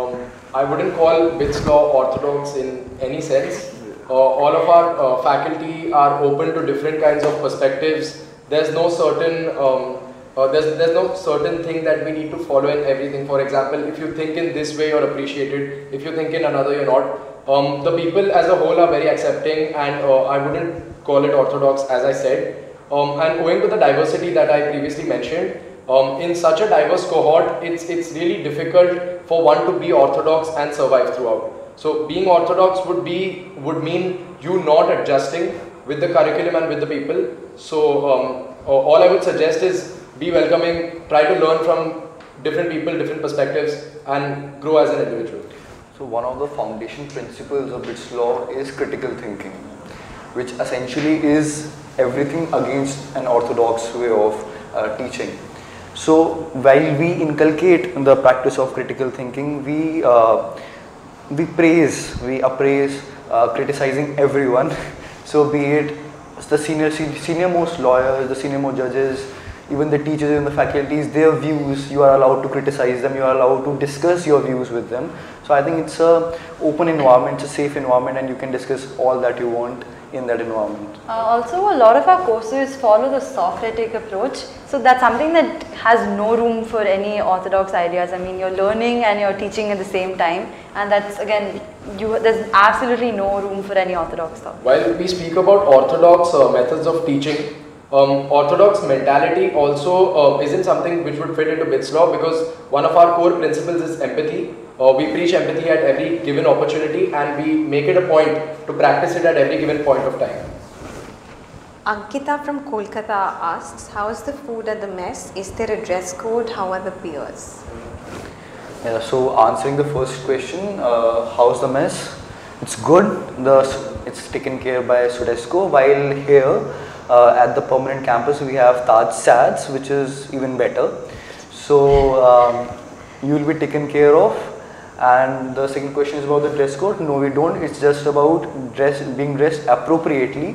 Um, I wouldn't call B I T S Law orthodox in any sense. Uh, all of our uh, faculty are open to different kinds of perspectives. There's no certain um, Uh, there's, there's no certain thing that we need to follow in everything. For example, if you think in this way, you're appreciated. If you think in another, you're not. Um, the people as a whole are very accepting, and uh, I wouldn't call it orthodox, as I said. Um, and owing to the diversity that I previously mentioned, um, in such a diverse cohort, it's, it's really difficult for one to be orthodox and survive throughout. So being orthodox would be would mean you not adjusting with the curriculum and with the people. So um, all I would suggest is be welcoming, try to learn from different people, different perspectives, and grow as an individual. So one of the foundation principles of BITS Law is critical thinking, which essentially is everything against an orthodox way of uh, teaching. So while we inculcate the practice of critical thinking, we uh, we praise, we appraise uh, criticizing everyone. So be it the senior, senior most lawyers, the senior most judges, even the teachers and the faculties, their views, you are allowed to criticize them, you are allowed to discuss your views with them. So I think it's a open environment, it's a safe environment, and you can discuss all that you want in that environment. Uh, also, a lot of our courses follow the soft etiquette approach. So that's something that has no room for any orthodox ideas. I mean, you're learning and you're teaching at the same time, and that's again, you, there's absolutely no room for any orthodox stuff. While we speak about orthodox uh, methods of teaching, Um, orthodox mentality also uh, isn't something which would fit into BITS Law, because one of our core principles is empathy. Uh, we preach empathy at every given opportunity, and we make it a point to practice it at every given point of time. Ankita from Kolkata asks, how is the food at the mess? Is there a dress code? How are the peers? Yeah, so answering the first question, uh, how's the mess? It's good. The, it's taken care by Sudesco, while here Uh, at the permanent campus we have Taj Sads, which is even better. So um, you will be taken care of. And the second question is about the dress code. No, we don't. It's just about dress being dressed appropriately,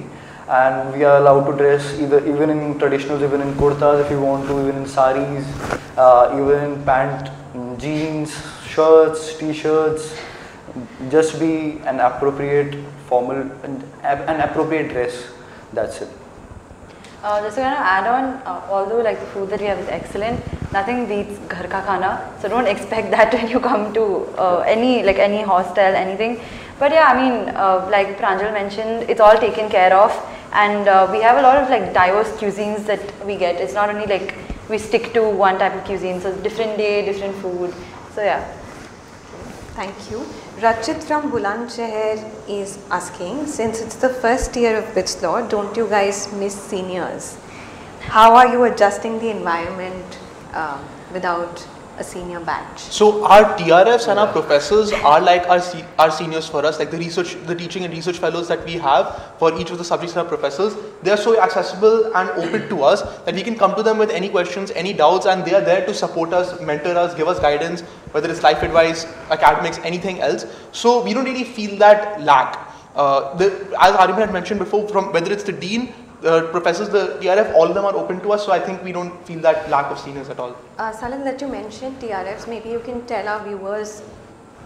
and we are allowed to dress either even in traditionals, even in kurtas if you want to, even in saris, uh, even in pant, jeans, shirts, t-shirts. Just be an appropriate formal, an appropriate dress. That's it. Uh, just to kind of add on, uh, although like the food that we have is excellent, nothing beats ghar ka khana. So don't expect that when you come to uh, any like any hostel, anything. But yeah, I mean, uh, like Pranjal mentioned, it's all taken care of, and uh, we have a lot of like diverse cuisines that we get. It's not only like we stick to one type of cuisine. So different day, different food. So yeah. Thank you. Rachit from Bulandshahr is asking, since it's the first year of BITS Law, don't you guys miss seniors? How are you adjusting the environment uh, without a senior badge? So our T R Fs and our professors are like our, se our seniors for us, like the research, the teaching and research fellows that we have for each of the subjects and our professors. They are so accessible and open to us that we can come to them with any questions, any doubts, and they are there to support us, mentor us, give us guidance, whether it's life advice, academics, anything else. So we don't really feel that lack. Uh, the, as Aryaman had mentioned before, from whether it's the dean, the professors, the T R F, all of them are open to us. So I think we don't feel that lack of seniors at all. Uh, Salil, that you mentioned T R Fs, maybe you can tell our viewers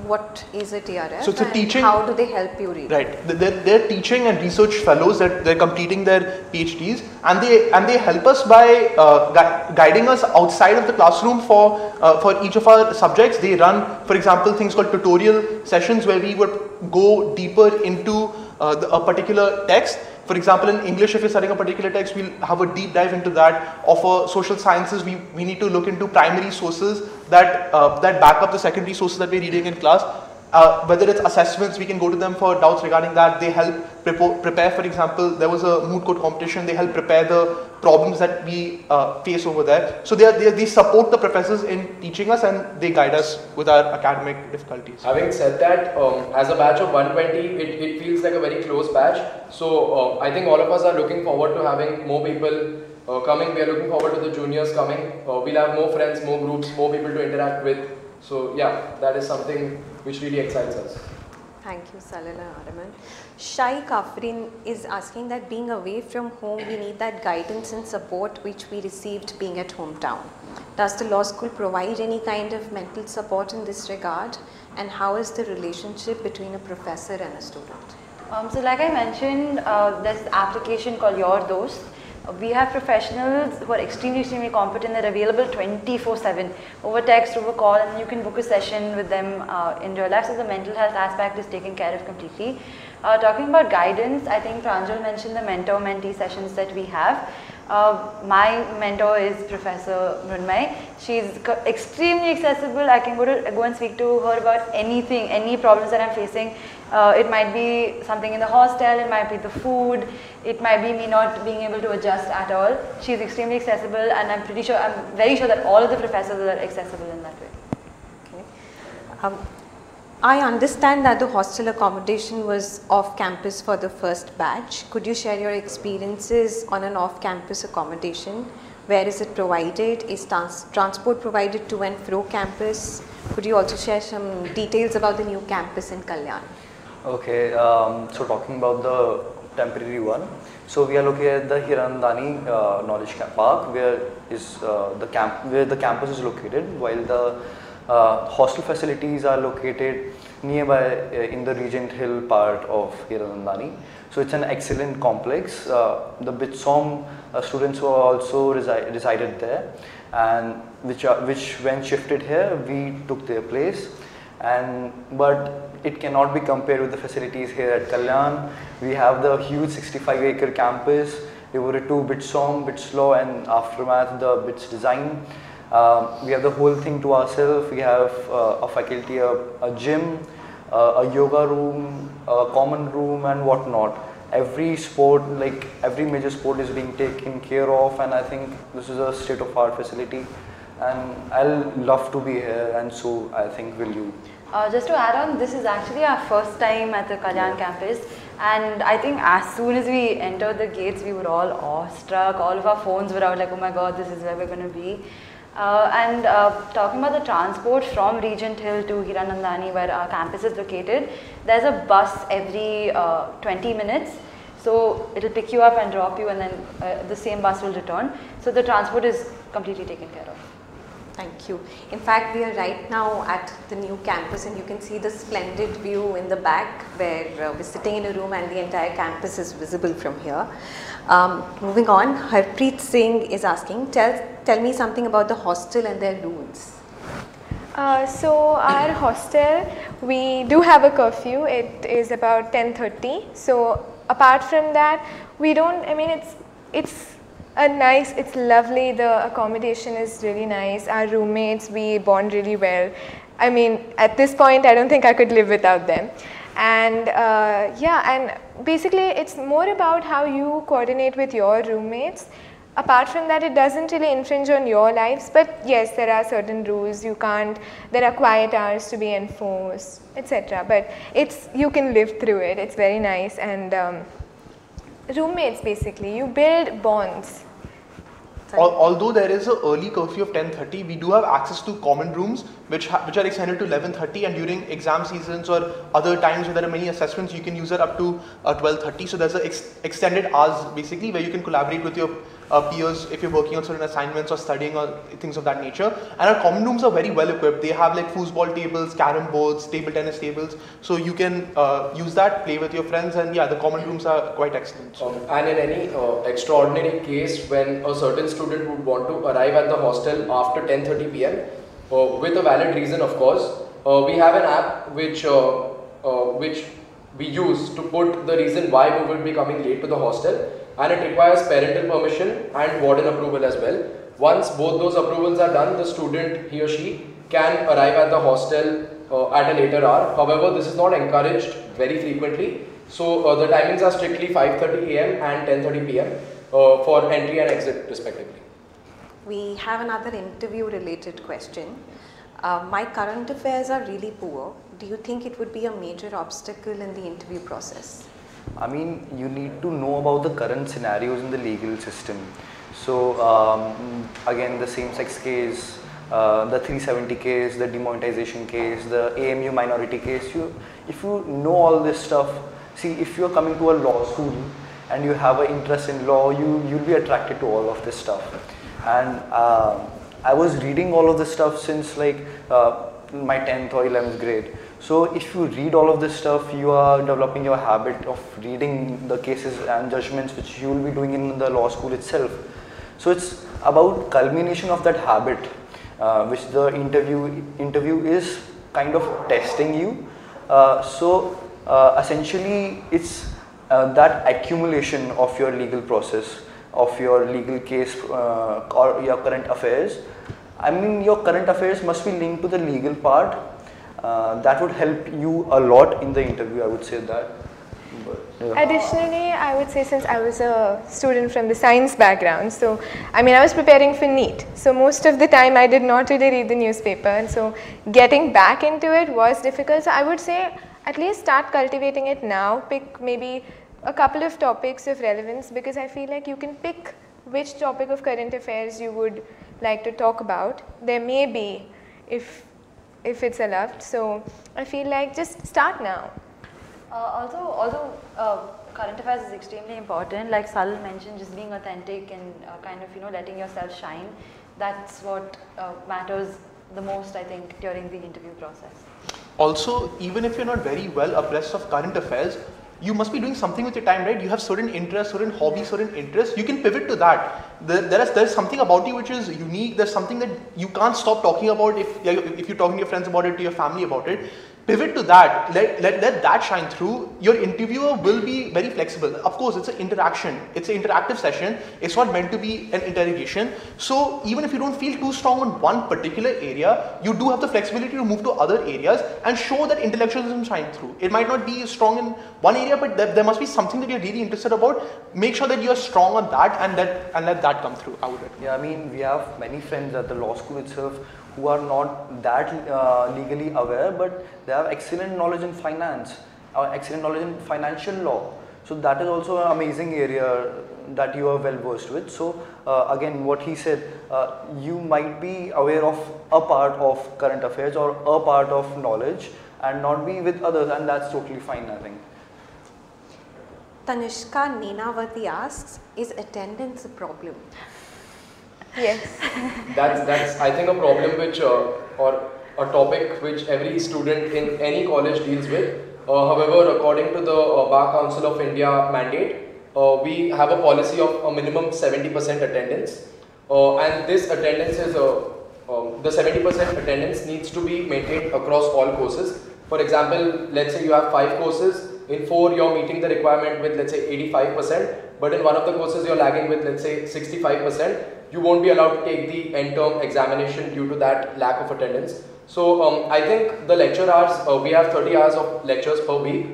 what is a T R F, so it's a teaching, how do they help you read? Right, they're, they're teaching and research fellows that they're completing their PhDs, and they and they help us by uh, gui guiding us outside of the classroom for uh, for each of our subjects. They run, for example, things called tutorial sessions where we would go deeper into uh, the, a particular text. For example, in English, if you're studying a particular text, we'll have a deep dive into that. Or for social sciences, we, we need to look into primary sources that uh, that back up the secondary sources that we're reading in class. Uh, whether it's assessments, we can go to them for doubts regarding that. They help prepare, for example, there was a moot court competition. They help prepare the problems that we uh, face over there. So they, are, they, are, they support the professors in teaching us, and they guide us with our academic difficulties. Having said that, um, as a batch of one twenty, it, it feels like a very close batch. So uh, I think all of us are looking forward to having more people uh, coming. We are looking forward to the juniors coming. Uh, we'll have more friends, more groups, more people to interact with. So yeah, that is something which really excites us. Thank you, Salil and Aryaman. Shai Kafrin is asking that being away from home, we need that guidance and support which we received being at hometown. Does the law school provide any kind of mental support in this regard? And how is the relationship between a professor and a student? Um, so like I mentioned, uh, there's an application called Your Dost. We have professionals who are extremely, extremely competent. They're available twenty-four seven over text, over call, and you can book a session with them uh, in real life. So the mental health aspect is taken care of completely. Uh, talking about guidance, I think Pranjal mentioned the mentor-mentee sessions that we have. Uh, my mentor is Professor Chinmay. She's extremely accessible. I can go to go and speak to her about anything, any problems that I'm facing. Uh, it might be something in the hostel, it might be the food, it might be me not being able to adjust at all. She's extremely accessible, and I'm pretty sure, I'm very sure that all of the professors are accessible in that way. Okay. Um, I understand that the hostel accommodation was off campus for the first batch. Could you share your experiences on an off campus accommodation? Where is it provided? Is trans transport provided to and fro campus? Could you also share some details about the new campus in Kalyan? Okay, um, so talking about the temporary one, so we are located at the Hiranandani uh, Knowledge Park, where is uh, the camp where the campus is located, while the uh, hostel facilities are located nearby uh, in the Regent Hill part of Hiranandani. So it's an excellent complex. Uh, the BITSOM uh, students were also resi resided there, and which are, which when shifted here, we took their place. And but it cannot be compared with the facilities here at Kalyan. We have the huge sixty-five acre campus devoted to BITSOM, BITS Law, and aftermath the BITS design. Uh, we have the whole thing to ourselves. We have uh, a faculty, a, a gym, uh, a yoga room, a common room, and whatnot. Every sport, like every major sport, is being taken care of, and I think this is a state-of-art facility. And I'll love to be here, and so I think will you. Uh, just to add on, this is actually our first time at the Kalyan campus, and I think as soon as we entered the gates, we were all awestruck. All of our phones were out, like, oh my God, this is where we're going to be. Uh, and uh, talking about the transport from Regent Hill to Hiranandani, where our campus is located, there's a bus every uh, twenty minutes. So it'll pick you up and drop you, and then uh, the same bus will return. So the transport is completely taken care of. Thank you. In fact, we are right now at the new campus, and you can see the splendid view in the back where uh, we're sitting in a room and the entire campus is visible from here. Um, moving on, Harpreet Singh is asking, tell, tell me something about the hostel and their rules. Uh, so our hostel, we do have a curfew. It is about ten thirty. So apart from that, we don't, I mean, it's, it's, A nice, it's lovely, the accommodation is really nice, our roommates, we bond really well. I mean, at this point, I don't think I could live without them. And uh, yeah, and basically it's more about how you coordinate with your roommates. Apart from that, it doesn't really infringe on your lives, but yes, there are certain rules, you can't, there are quiet hours to be enforced, et cetera. But it's, you can live through it, it's very nice. And um, roommates, basically, you build bonds. Al although there is an early curfew of ten thirty, we do have access to common rooms which which are extended to eleven thirty, and during exam seasons or other times where there are many assessments, you can use it up to uh, twelve thirty. So there's an ex extended hours basically where you can collaborate with your uh, peers if you're working on certain assignments or studying or things of that nature. And our common rooms are very well equipped. They have like foosball tables, carom boards, table tennis tables. So you can uh, use that, play with your friends, and yeah, the common rooms are quite excellent. So. Um, and in any uh, extraordinary case when a certain student would want to arrive at the hostel after ten thirty p m, Uh, with a valid reason, of course, uh, we have an app which uh, uh, which we use to put the reason why we will be coming late to the hostel, and it requires parental permission and warden approval as well. Once both those approvals are done, the student, he or she, can arrive at the hostel uh, at a later hour. However, this is not encouraged very frequently, so uh, the timings are strictly five thirty a m and ten thirty p m uh, for entry and exit respectively. We have another interview related question. Uh, my current affairs are really poor. Do you think it would be a major obstacle in the interview process? I mean, you need to know about the current scenarios in the legal system. So um, again, the same sex case, uh, the three seventy case, the demonetization case, the A M U minority case. You, if you know all this stuff, see, if you are coming to a law school and you have an interest in law, you, you'll be attracted to all of this stuff. And uh, I was reading all of this stuff since like uh, my tenth or eleventh grade. So if you read all of this stuff, you are developing your habit of reading the cases and judgments which you will be doing in the law school itself. So it's about culmination of that habit, uh, which the interview, interview is kind of testing you. Uh, so uh, essentially it's uh, that accumulation of your legal process, of your legal case uh, or your current affairs, I mean, your current affairs must be linked to the legal part. Uh, that would help you a lot in the interview, I would say that. But, yeah. Additionally, I would say, since I was a student from the science background, so I mean I was preparing for NEET, so most of the time I did not really read the newspaper, and so getting back into it was difficult. So I would say at least start cultivating it now, pick maybe a couple of topics of relevance, because I feel like you can pick which topic of current affairs you would like to talk about. There may be, if, if it's allowed, so I feel like just start now. Uh, also, although uh, current affairs is extremely important, like Salil mentioned, just being authentic and uh, kind of, you know, letting yourself shine, that's what uh, matters the most, I think, during the interview process. Also, even if you're not very well abreast of current affairs, you must be doing something with your time, right? You have certain interests, certain hobbies, certain interests. You can pivot to that. There, there is there's something about you which is unique. There's something that you can't stop talking about if, if you're talking to your friends about it, to your family about it. Pivot to that, let, let, let that shine through. Your interviewer will be very flexible. Of course, it's an interaction, it's an interactive session, it's not meant to be an interrogation. So even if you don't feel too strong on one particular area, you do have the flexibility to move to other areas and show that intellectualism shine through. It might not be strong in one area, but there, there must be something that you're really interested about. Make sure that you're strong on that and, that, and let that come through. I would recommend. Yeah, I mean, we have many friends at the law school itself who are not that uh, legally aware, but they have excellent knowledge in finance or excellent knowledge in financial law. So that is also an amazing area that you are well versed with. So uh, again, what he said, uh, you might be aware of a part of current affairs or a part of knowledge and not be with others, and that's totally fine, I think. Tanushka Neenawati asks, is attendance a problem? Yes. that's, that's I think a problem which uh, or a topic which every student in any college deals with. Uh, however, according to the uh, Bar Council of India mandate, uh, we have a policy of a minimum seventy percent attendance, uh, and this attendance is uh, uh, the seventy percent attendance needs to be maintained across all courses. For example, let's say you have five courses. In four, you're meeting the requirement with, let's say, eighty-five percent, but in one of the courses you're lagging with, let's say, sixty-five percent. You won't be allowed to take the end term examination due to that lack of attendance. So um, I think the lecture hours, uh, we have thirty hours of lectures per week,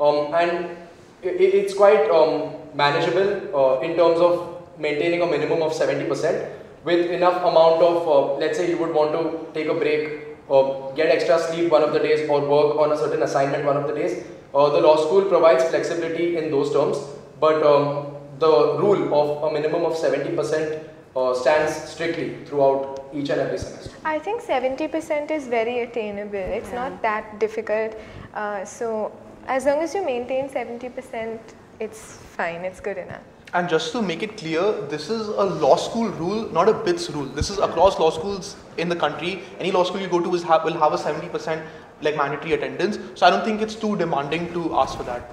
um, and it, it's quite um, manageable uh, in terms of maintaining a minimum of seventy percent with enough amount of, uh, let's say you would want to take a break or get extra sleep one of the days or work on a certain assignment one of the days. Uh, the law school provides flexibility in those terms, but um, the rule of a minimum of seventy percent Uh, stands strictly throughout each and every semester. I think seventy percent is very attainable. It's yeah. not that difficult. Uh, so as long as you maintain seventy percent, it's fine, it's good enough. And just to make it clear, this is a law school rule, not a BITS rule. This is across law schools in the country. Any law school you go to will have, will have a seventy percent like mandatory attendance. So I don't think it's too demanding to ask for that.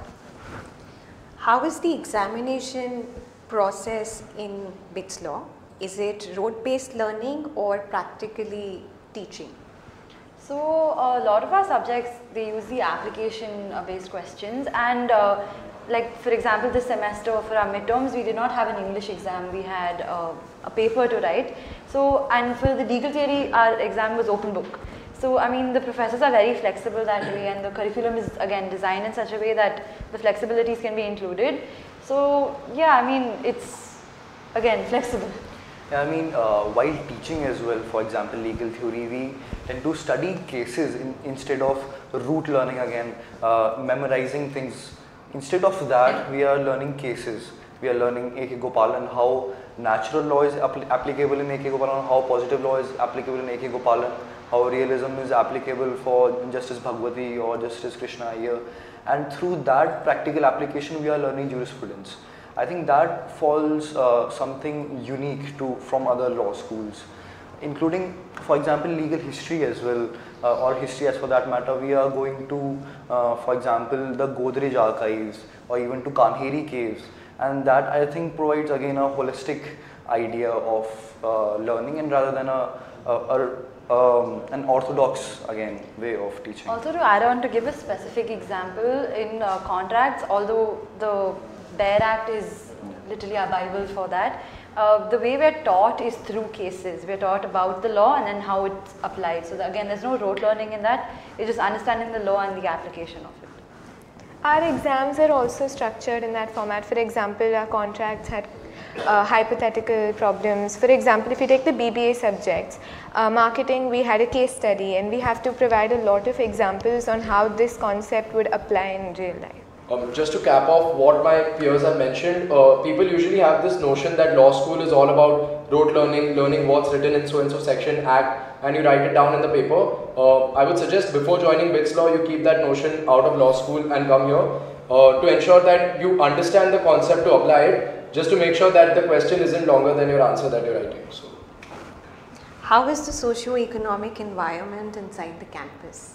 How is the examination process in BITS Law? Is it rote-based learning or practically teaching? So a lot of our subjects, they use the application-based questions, and uh, like for example this semester for our midterms we did not have an English exam, we had uh, a paper to write. So, and for the legal theory our exam was open book. So I mean the professors are very flexible that way, and the curriculum is again designed in such a way that the flexibilities can be included. So yeah, I mean it's again flexible. Yeah, I mean, uh, while teaching as well, for example, legal theory, we tend to study cases in, instead of rote learning again, uh, memorizing things. Instead of that, we are learning cases. We are learning A K Gopalan, how natural law is apl applicable in A K Gopalan, how positive law is applicable in A K Gopalan, how realism is applicable for Justice Bhagwati or Justice Krishna Iyer. And through that practical application, we are learning jurisprudence. I think that falls uh, something unique to from other law schools, including, for example, legal history as well, uh, or history as for that matter. We are going to, uh, for example, the Godrej archives or even to Kanheri caves, and that I think provides again a holistic idea of uh, learning, and rather than a, a, a Um, an orthodox again way of teaching. Also, to add on, to give a specific example, in uh, contracts, although the Bayer Act is literally our Bible for that, uh, the way we're taught is through cases. We're taught about the law and then how it's applied. So that, again, there's no rote learning in that. It's just understanding the law and the application of it. Our exams are also structured in that format. For example, our contracts had uh, hypothetical problems. For example, if you take the B B A subjects, uh, marketing, we had a case study and we have to provide a lot of examples on how this concept would apply in real life. Um, just to cap off what my peers have mentioned, uh, people usually have this notion that law school is all about rote learning, learning what's written in so-and-so section, act, and you write it down in the paper. Uh, I would suggest before joining BITS Law, you keep that notion out of law school and come here uh, to ensure that you understand the concept to apply it, just to make sure that the question isn't longer than your answer that you're writing. So, how is the socio-economic environment inside the campus?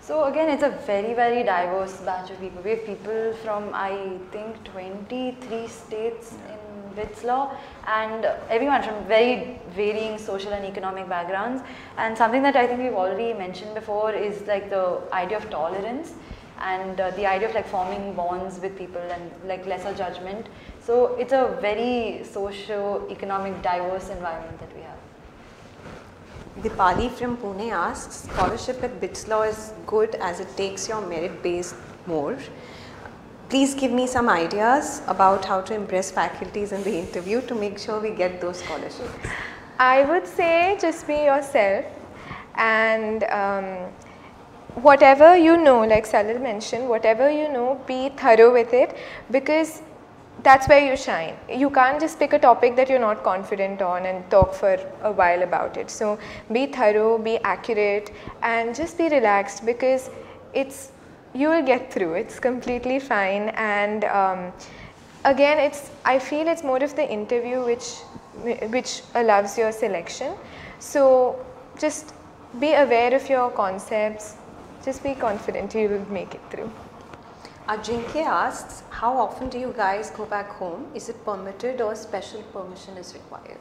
So again, it's a very, very diverse batch of people. We have people from, I think, twenty-three states in BITS Law, and everyone from very varying social and economic backgrounds. And something that I think we've already mentioned before is like the idea of tolerance and uh, the idea of like forming bonds with people and like lesser judgment. So it's a very socio-economic diverse environment that we have. Dipali from Pune asks, scholarship at BITS Law is good as it takes your merit based more. Please give me some ideas about how to impress faculties in the interview to make sure we get those scholarships. I would say just be yourself, and um, whatever you know, like Salil mentioned, whatever you know, be thorough with it, because that's where you shine. You can't just pick a topic that you're not confident on and talk for a while about it. So be thorough, be accurate, and just be relaxed, because it's, you will get through. It's completely fine. And um, again, it's, I feel it's more of the interview which, which allows your selection. So just be aware of your concepts. Just be confident you will make it through. Ajinkya asks, how often do you guys go back home? Is it permitted or special permission is required?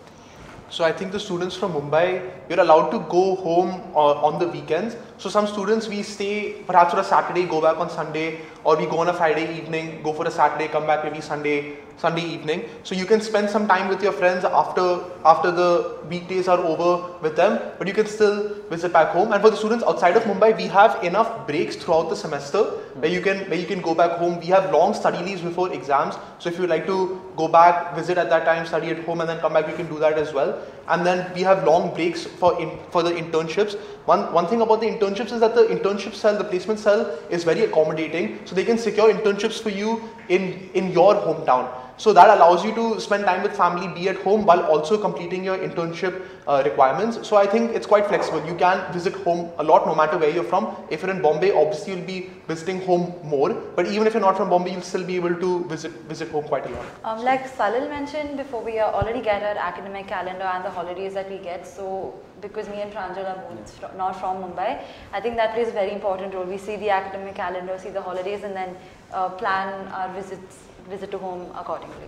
So I think the students from Mumbai, you're allowed to go home uh, on the weekends. So some students, we stay perhaps on a Saturday, go back on Sunday, or we go on a Friday evening, go for a Saturday, come back maybe Sunday, Sunday evening. So you can spend some time with your friends after, after the weekdays are over with them, but you can still visit back home. And for the students outside of Mumbai, we have enough breaks throughout the semester where you can, where you can go back home. We have long study leaves before exams. So if you like to go back, visit at that time, study at home and then come back, you can do that as well. And then we have long breaks for, in, for the internships. One, one thing about the internships is that the internship cell, the placement cell is very accommodating. So they can secure internships for you in, in your hometown. So that allows you to spend time with family, be at home while also completing your internship uh, requirements. So I think it's quite flexible. You can visit home a lot no matter where you're from. If you're in Bombay, obviously you'll be visiting home more. But even if you're not from Bombay, you'll still be able to visit visit home quite a lot. Um, like Salil mentioned before, we already get our academic calendar and the holidays that we get. So because me and Pranjal are both yeah. not from Mumbai, I think that plays a very important role. We see the academic calendar, see the holidays, and then uh, plan our visits. visit to home accordingly.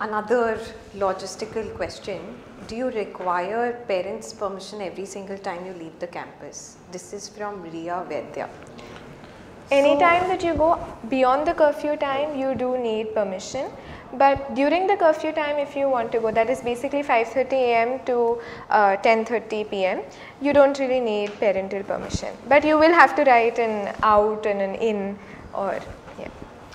Another logistical question, do you require parents' permission every single time you leave the campus? This is from Riya Vaidya. Anytime so, that you go beyond the curfew time, you do need permission. But during the curfew time, if you want to go, that is basically five thirty a m to uh, ten thirty p m, you don't really need parental permission. But you will have to write an out and an in, or yeah.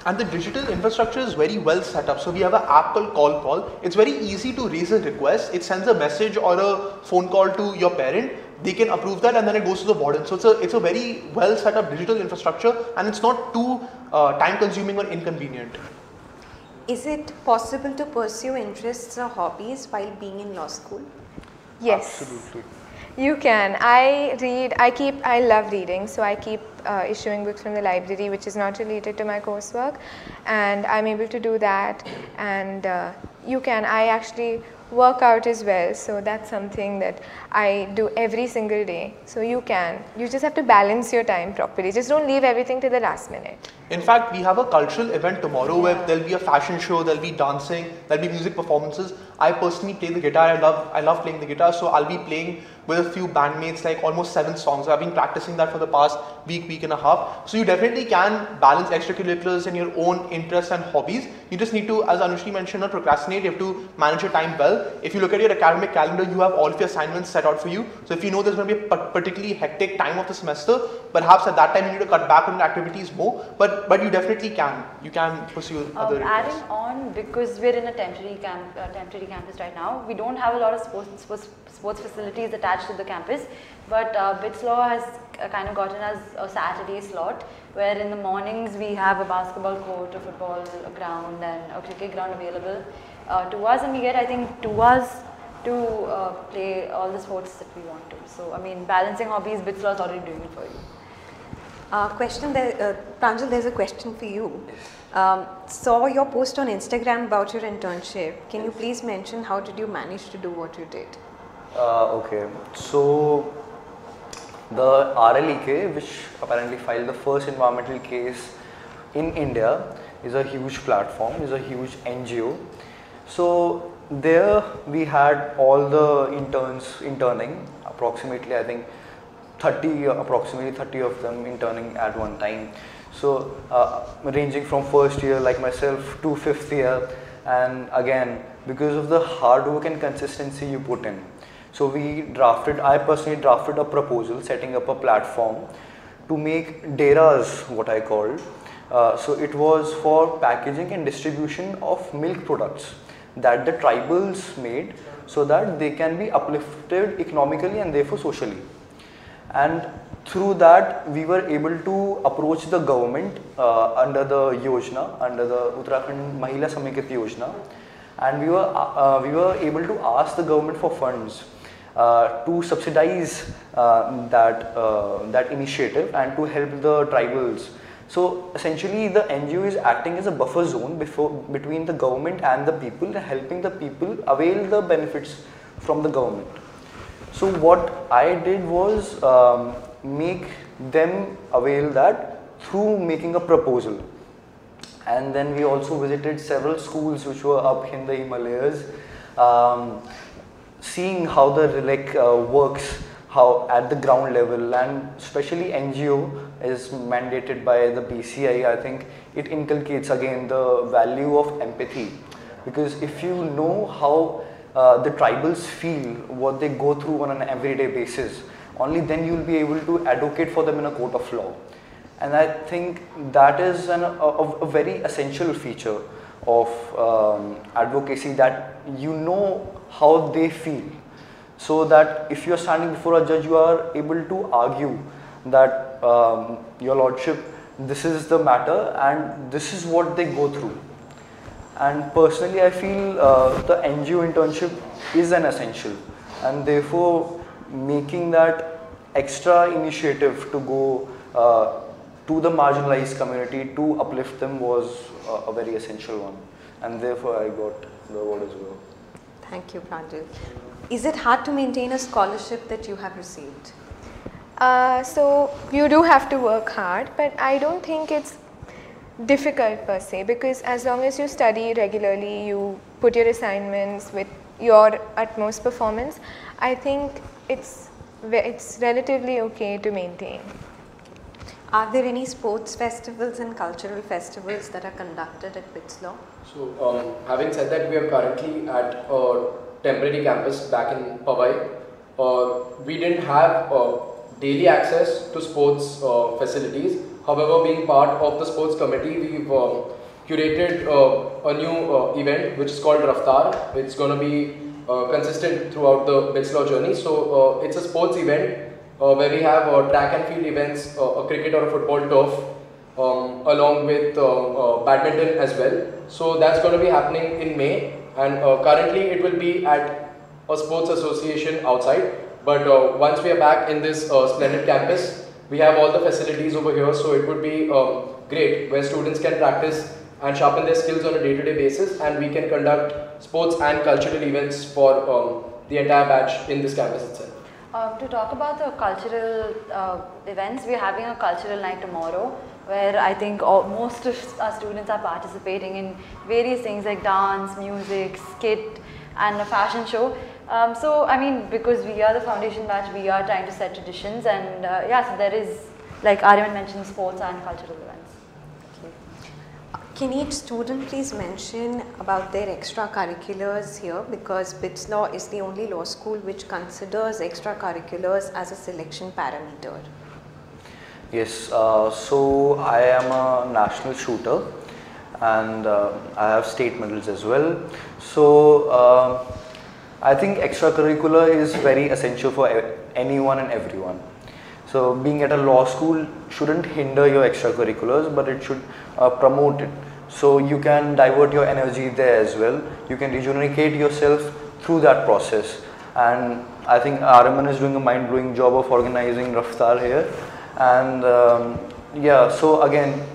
And the digital infrastructure is very well set up. So we have an app called Call Call. It's very easy to raise a request. It sends a message or a phone call to your parent. They can approve that and then it goes to the warden. So it's a, it's a very well set up digital infrastructure, and it's not too uh, time consuming or inconvenient. Is it possible to pursue interests or hobbies while being in law school? Yes. Absolutely. You can. I read, I keep, I love reading, so I keep uh, issuing books from the library which is not related to my coursework, and I'm able to do that. And uh, you can, I actually work out as well, so that's something that I do every single day. So you can, you just have to balance your time properly. Just don't leave everything to the last minute. In fact, we have a cultural event tomorrow where there'll be a fashion show, there'll be dancing, there'll be music performances. I personally play the guitar. I love, I love playing the guitar. So I'll be playing with a few bandmates, like almost seven songs. I've been practicing that for the past week, week and a half. So you definitely can balance extracurriculars and your own interests and hobbies. You just need to, as Anushree mentioned, not procrastinate. You have to manage your time well. If you look at your academic calendar, you have all of your assignments set out for you. So if you know there's going to be a particularly hectic time of the semester, perhaps at that time you need to cut back on your activities more. But But you definitely can. You can pursue um, other interests. Adding on, because we're in a temporary camp, uh, temporary campus right now, we don't have a lot of sports sports, sports facilities attached to the campus. But uh, BITS Law has uh, kind of gotten us a Saturday slot, where in the mornings we have a basketball court, a football ground, and a cricket ground available uh, to us, and we get, I think, two hours to uh, play all the sports that we want to. So I mean, balancing hobbies, BITS Law is already doing it for you. Uh, question there, uh, Pranjal, there's a question for you. Um, saw your post on Instagram about your internship. Can you please mention how did you manage to do what you did? Uh, okay, so the R L E K, which apparently filed the first environmental case in India, is a huge platform, is a huge N G O. So there we had all the interns interning, approximately I think thirty approximately thirty of them interning at one time, so uh, ranging from first year like myself to fifth year. And again, because of the hard work and consistency you put in, so we drafted, I personally drafted a proposal setting up a platform to make deras, what I called, uh, so it was for packaging and distribution of milk products that the tribals made, so that they can be uplifted economically and therefore socially. And through that we were able to approach the government uh, under the Yojna, under the Uttarakhand Mahila Samekit Yojna, and we were, uh, we were able to ask the government for funds uh, to subsidize uh, that, uh, that initiative and to help the tribals. So essentially the N G O is acting as a buffer zone before, between the government and the people, helping the people avail the benefits from the government. So what I did was um, make them avail that through making a proposal. And then we also visited several schools which were up in the Himalayas, um, seeing how the R L E K uh, works, how at the ground level, and especially N G O is mandated by the B C I. I think it inculcates again the value of empathy, because if you know how Uh, the tribals feel, what they go through on an everyday basis, only then you will be able to advocate for them in a court of law. And I think that is an, a, a very essential feature of um, advocacy, that you know how they feel, so that if you are standing before a judge, you are able to argue that um, your lordship, this is the matter and this is what they go through. And personally, I feel uh, the N G O internship is an essential, and therefore making that extra initiative to go uh, to the marginalized community to uplift them was uh, a very essential one, and therefore I got the award as well. Thank you, Pranjal. Is it hard to maintain a scholarship that you have received? Uh, so you do have to work hard, but I don't think it's difficult per se, because as long as you study regularly, you put your assignments with your utmost performance, I think it's it's relatively okay to maintain. Are there any sports festivals and cultural festivals that are conducted at BITS Law? So um, having said that, we are currently at a temporary campus back in Powai. Uh, we didn't have uh, daily access to sports uh, facilities. However, being part of the sports committee, we've uh, curated uh, a new uh, event which is called Raftar. It's going to be uh, consistent throughout the BITS Law journey. So uh, it's a sports event uh, where we have uh, track and field events, uh, a cricket or a football turf, um, along with uh, uh, badminton as well. So that's going to be happening in May, and uh, currently it will be at a sports association outside. But uh, once we are back in this uh, splendid campus, we have all the facilities over here, so it would be um, great, where students can practice and sharpen their skills on a day-to-day basis, and we can conduct sports and cultural events for um, the entire batch in this campus itself. Uh, to talk about the cultural uh, events, we are having a cultural night tomorrow where I think all, most of our students are participating in various things like dance, music, skit and a fashion show. Um, so I mean, because we are the foundation batch, we are trying to set traditions and uh, yeah, so there is, like Aryaman mentioned, sports and cultural events. Can each student please mention about their extracurriculars here, because BITS Law is the only law school which considers extracurriculars as a selection parameter. Yes, uh, so I am a national shooter and uh, I have state medals as well. So uh, I think extracurricular is very essential for anyone and everyone. So being at a law school shouldn't hinder your extracurriculars, but it should uh, promote it. So you can divert your energy there as well. You can rejuvenate yourself through that process. And I think Aryaman is doing a mind-blowing job of organizing Raftar here. And um, yeah, so again,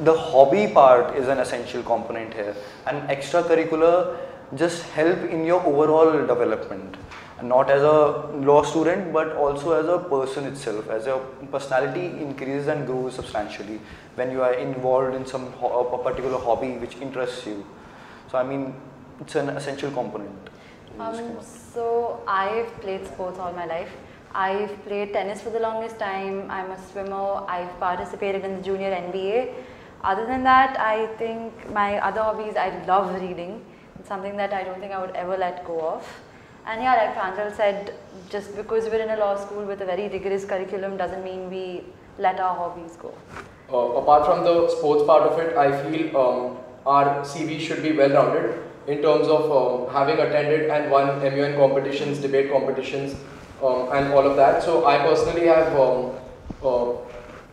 the hobby part is an essential component here. And extracurricular just help in your overall development. Not as a law student, but also as a person itself, as your personality increases and grows substantially when you are involved in some ho a particular hobby which interests you. So I mean, it's an essential component. Um, so I've played sports all my life. I've played tennis for the longest time. I'm a swimmer. I've participated in the junior N B A. Other than that, I think my other hobbies, I love reading. It's something that I don't think I would ever let go of. And yeah, like Pranjal said, just because we're in a law school with a very rigorous curriculum doesn't mean we let our hobbies go. Uh, apart from the sports part of it, I feel um, our C V should be well-rounded in terms of um, having attended and won M U N competitions, debate competitions um, and all of that. So I personally have um, uh,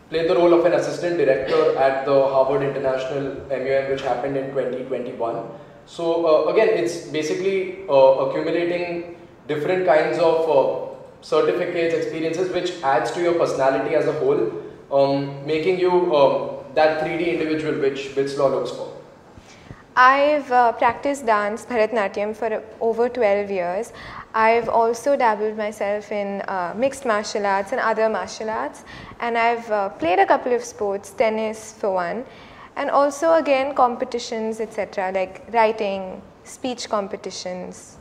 played the role of an assistant director at the Harvard International M U N, which happened in twenty twenty-one. So uh, again, it's basically uh, accumulating different kinds of uh, certificates, experiences, which adds to your personality as a whole, um, making you uh, that three D individual which BITS Law looks for. I've uh, practiced dance, Bharatnatyam, for uh, over twelve years. I've also dabbled myself in uh, mixed martial arts and other martial arts, and I've uh, played a couple of sports, tennis for one. And also again competitions, et cetera, like writing, speech competitions.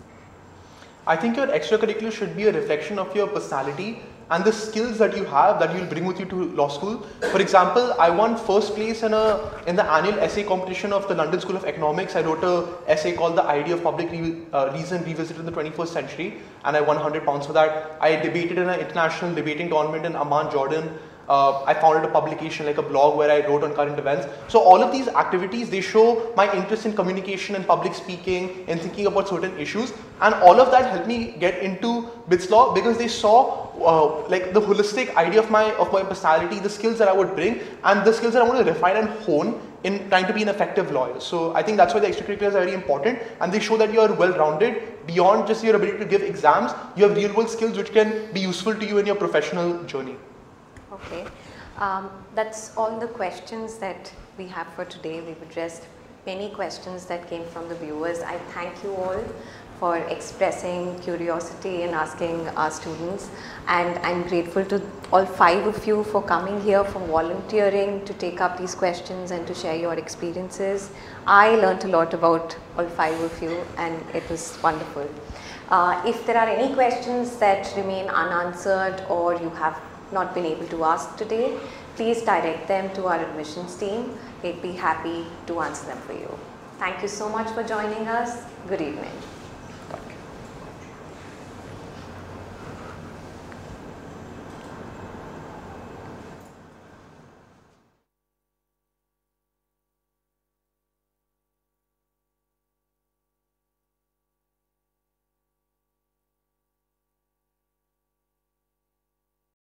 I think your extracurricular should be a reflection of your personality and the skills that you have that you'll bring with you to law school. For example, I won first place in a in the annual essay competition of the London School of Economics. I wrote a essay called "The Idea of Public Re uh, Reason Revisited in the twenty-first century," and I won one hundred pounds for that. I debated in an international debating tournament in Amman, Jordan. Uh, I founded a publication, like a blog, where I wrote on current events. So all of these activities, they show my interest in communication and public speaking and thinking about certain issues, and all of that helped me get into BITS Law because they saw uh, like the holistic idea of my of my personality, the skills that I would bring and the skills that I want to refine and hone in trying to be an effective lawyer. So I think that's why the extracurriculars are very important, and they show that you are well-rounded beyond just your ability to give exams. You have real-world skills which can be useful to you in your professional journey. Okay, um, that's all the questions that we have for today. We've addressed many questions that came from the viewers. I thank you all for expressing curiosity and asking our students, and I'm grateful to all five of you for coming here, for volunteering to take up these questions and to share your experiences. I learnt a lot about all five of you and it was wonderful. Uh, if there are any questions that remain unanswered or you have not been able to ask today, please direct them to our admissions team. They'd be happy to answer them for you. Thank you so much for joining us. Good evening.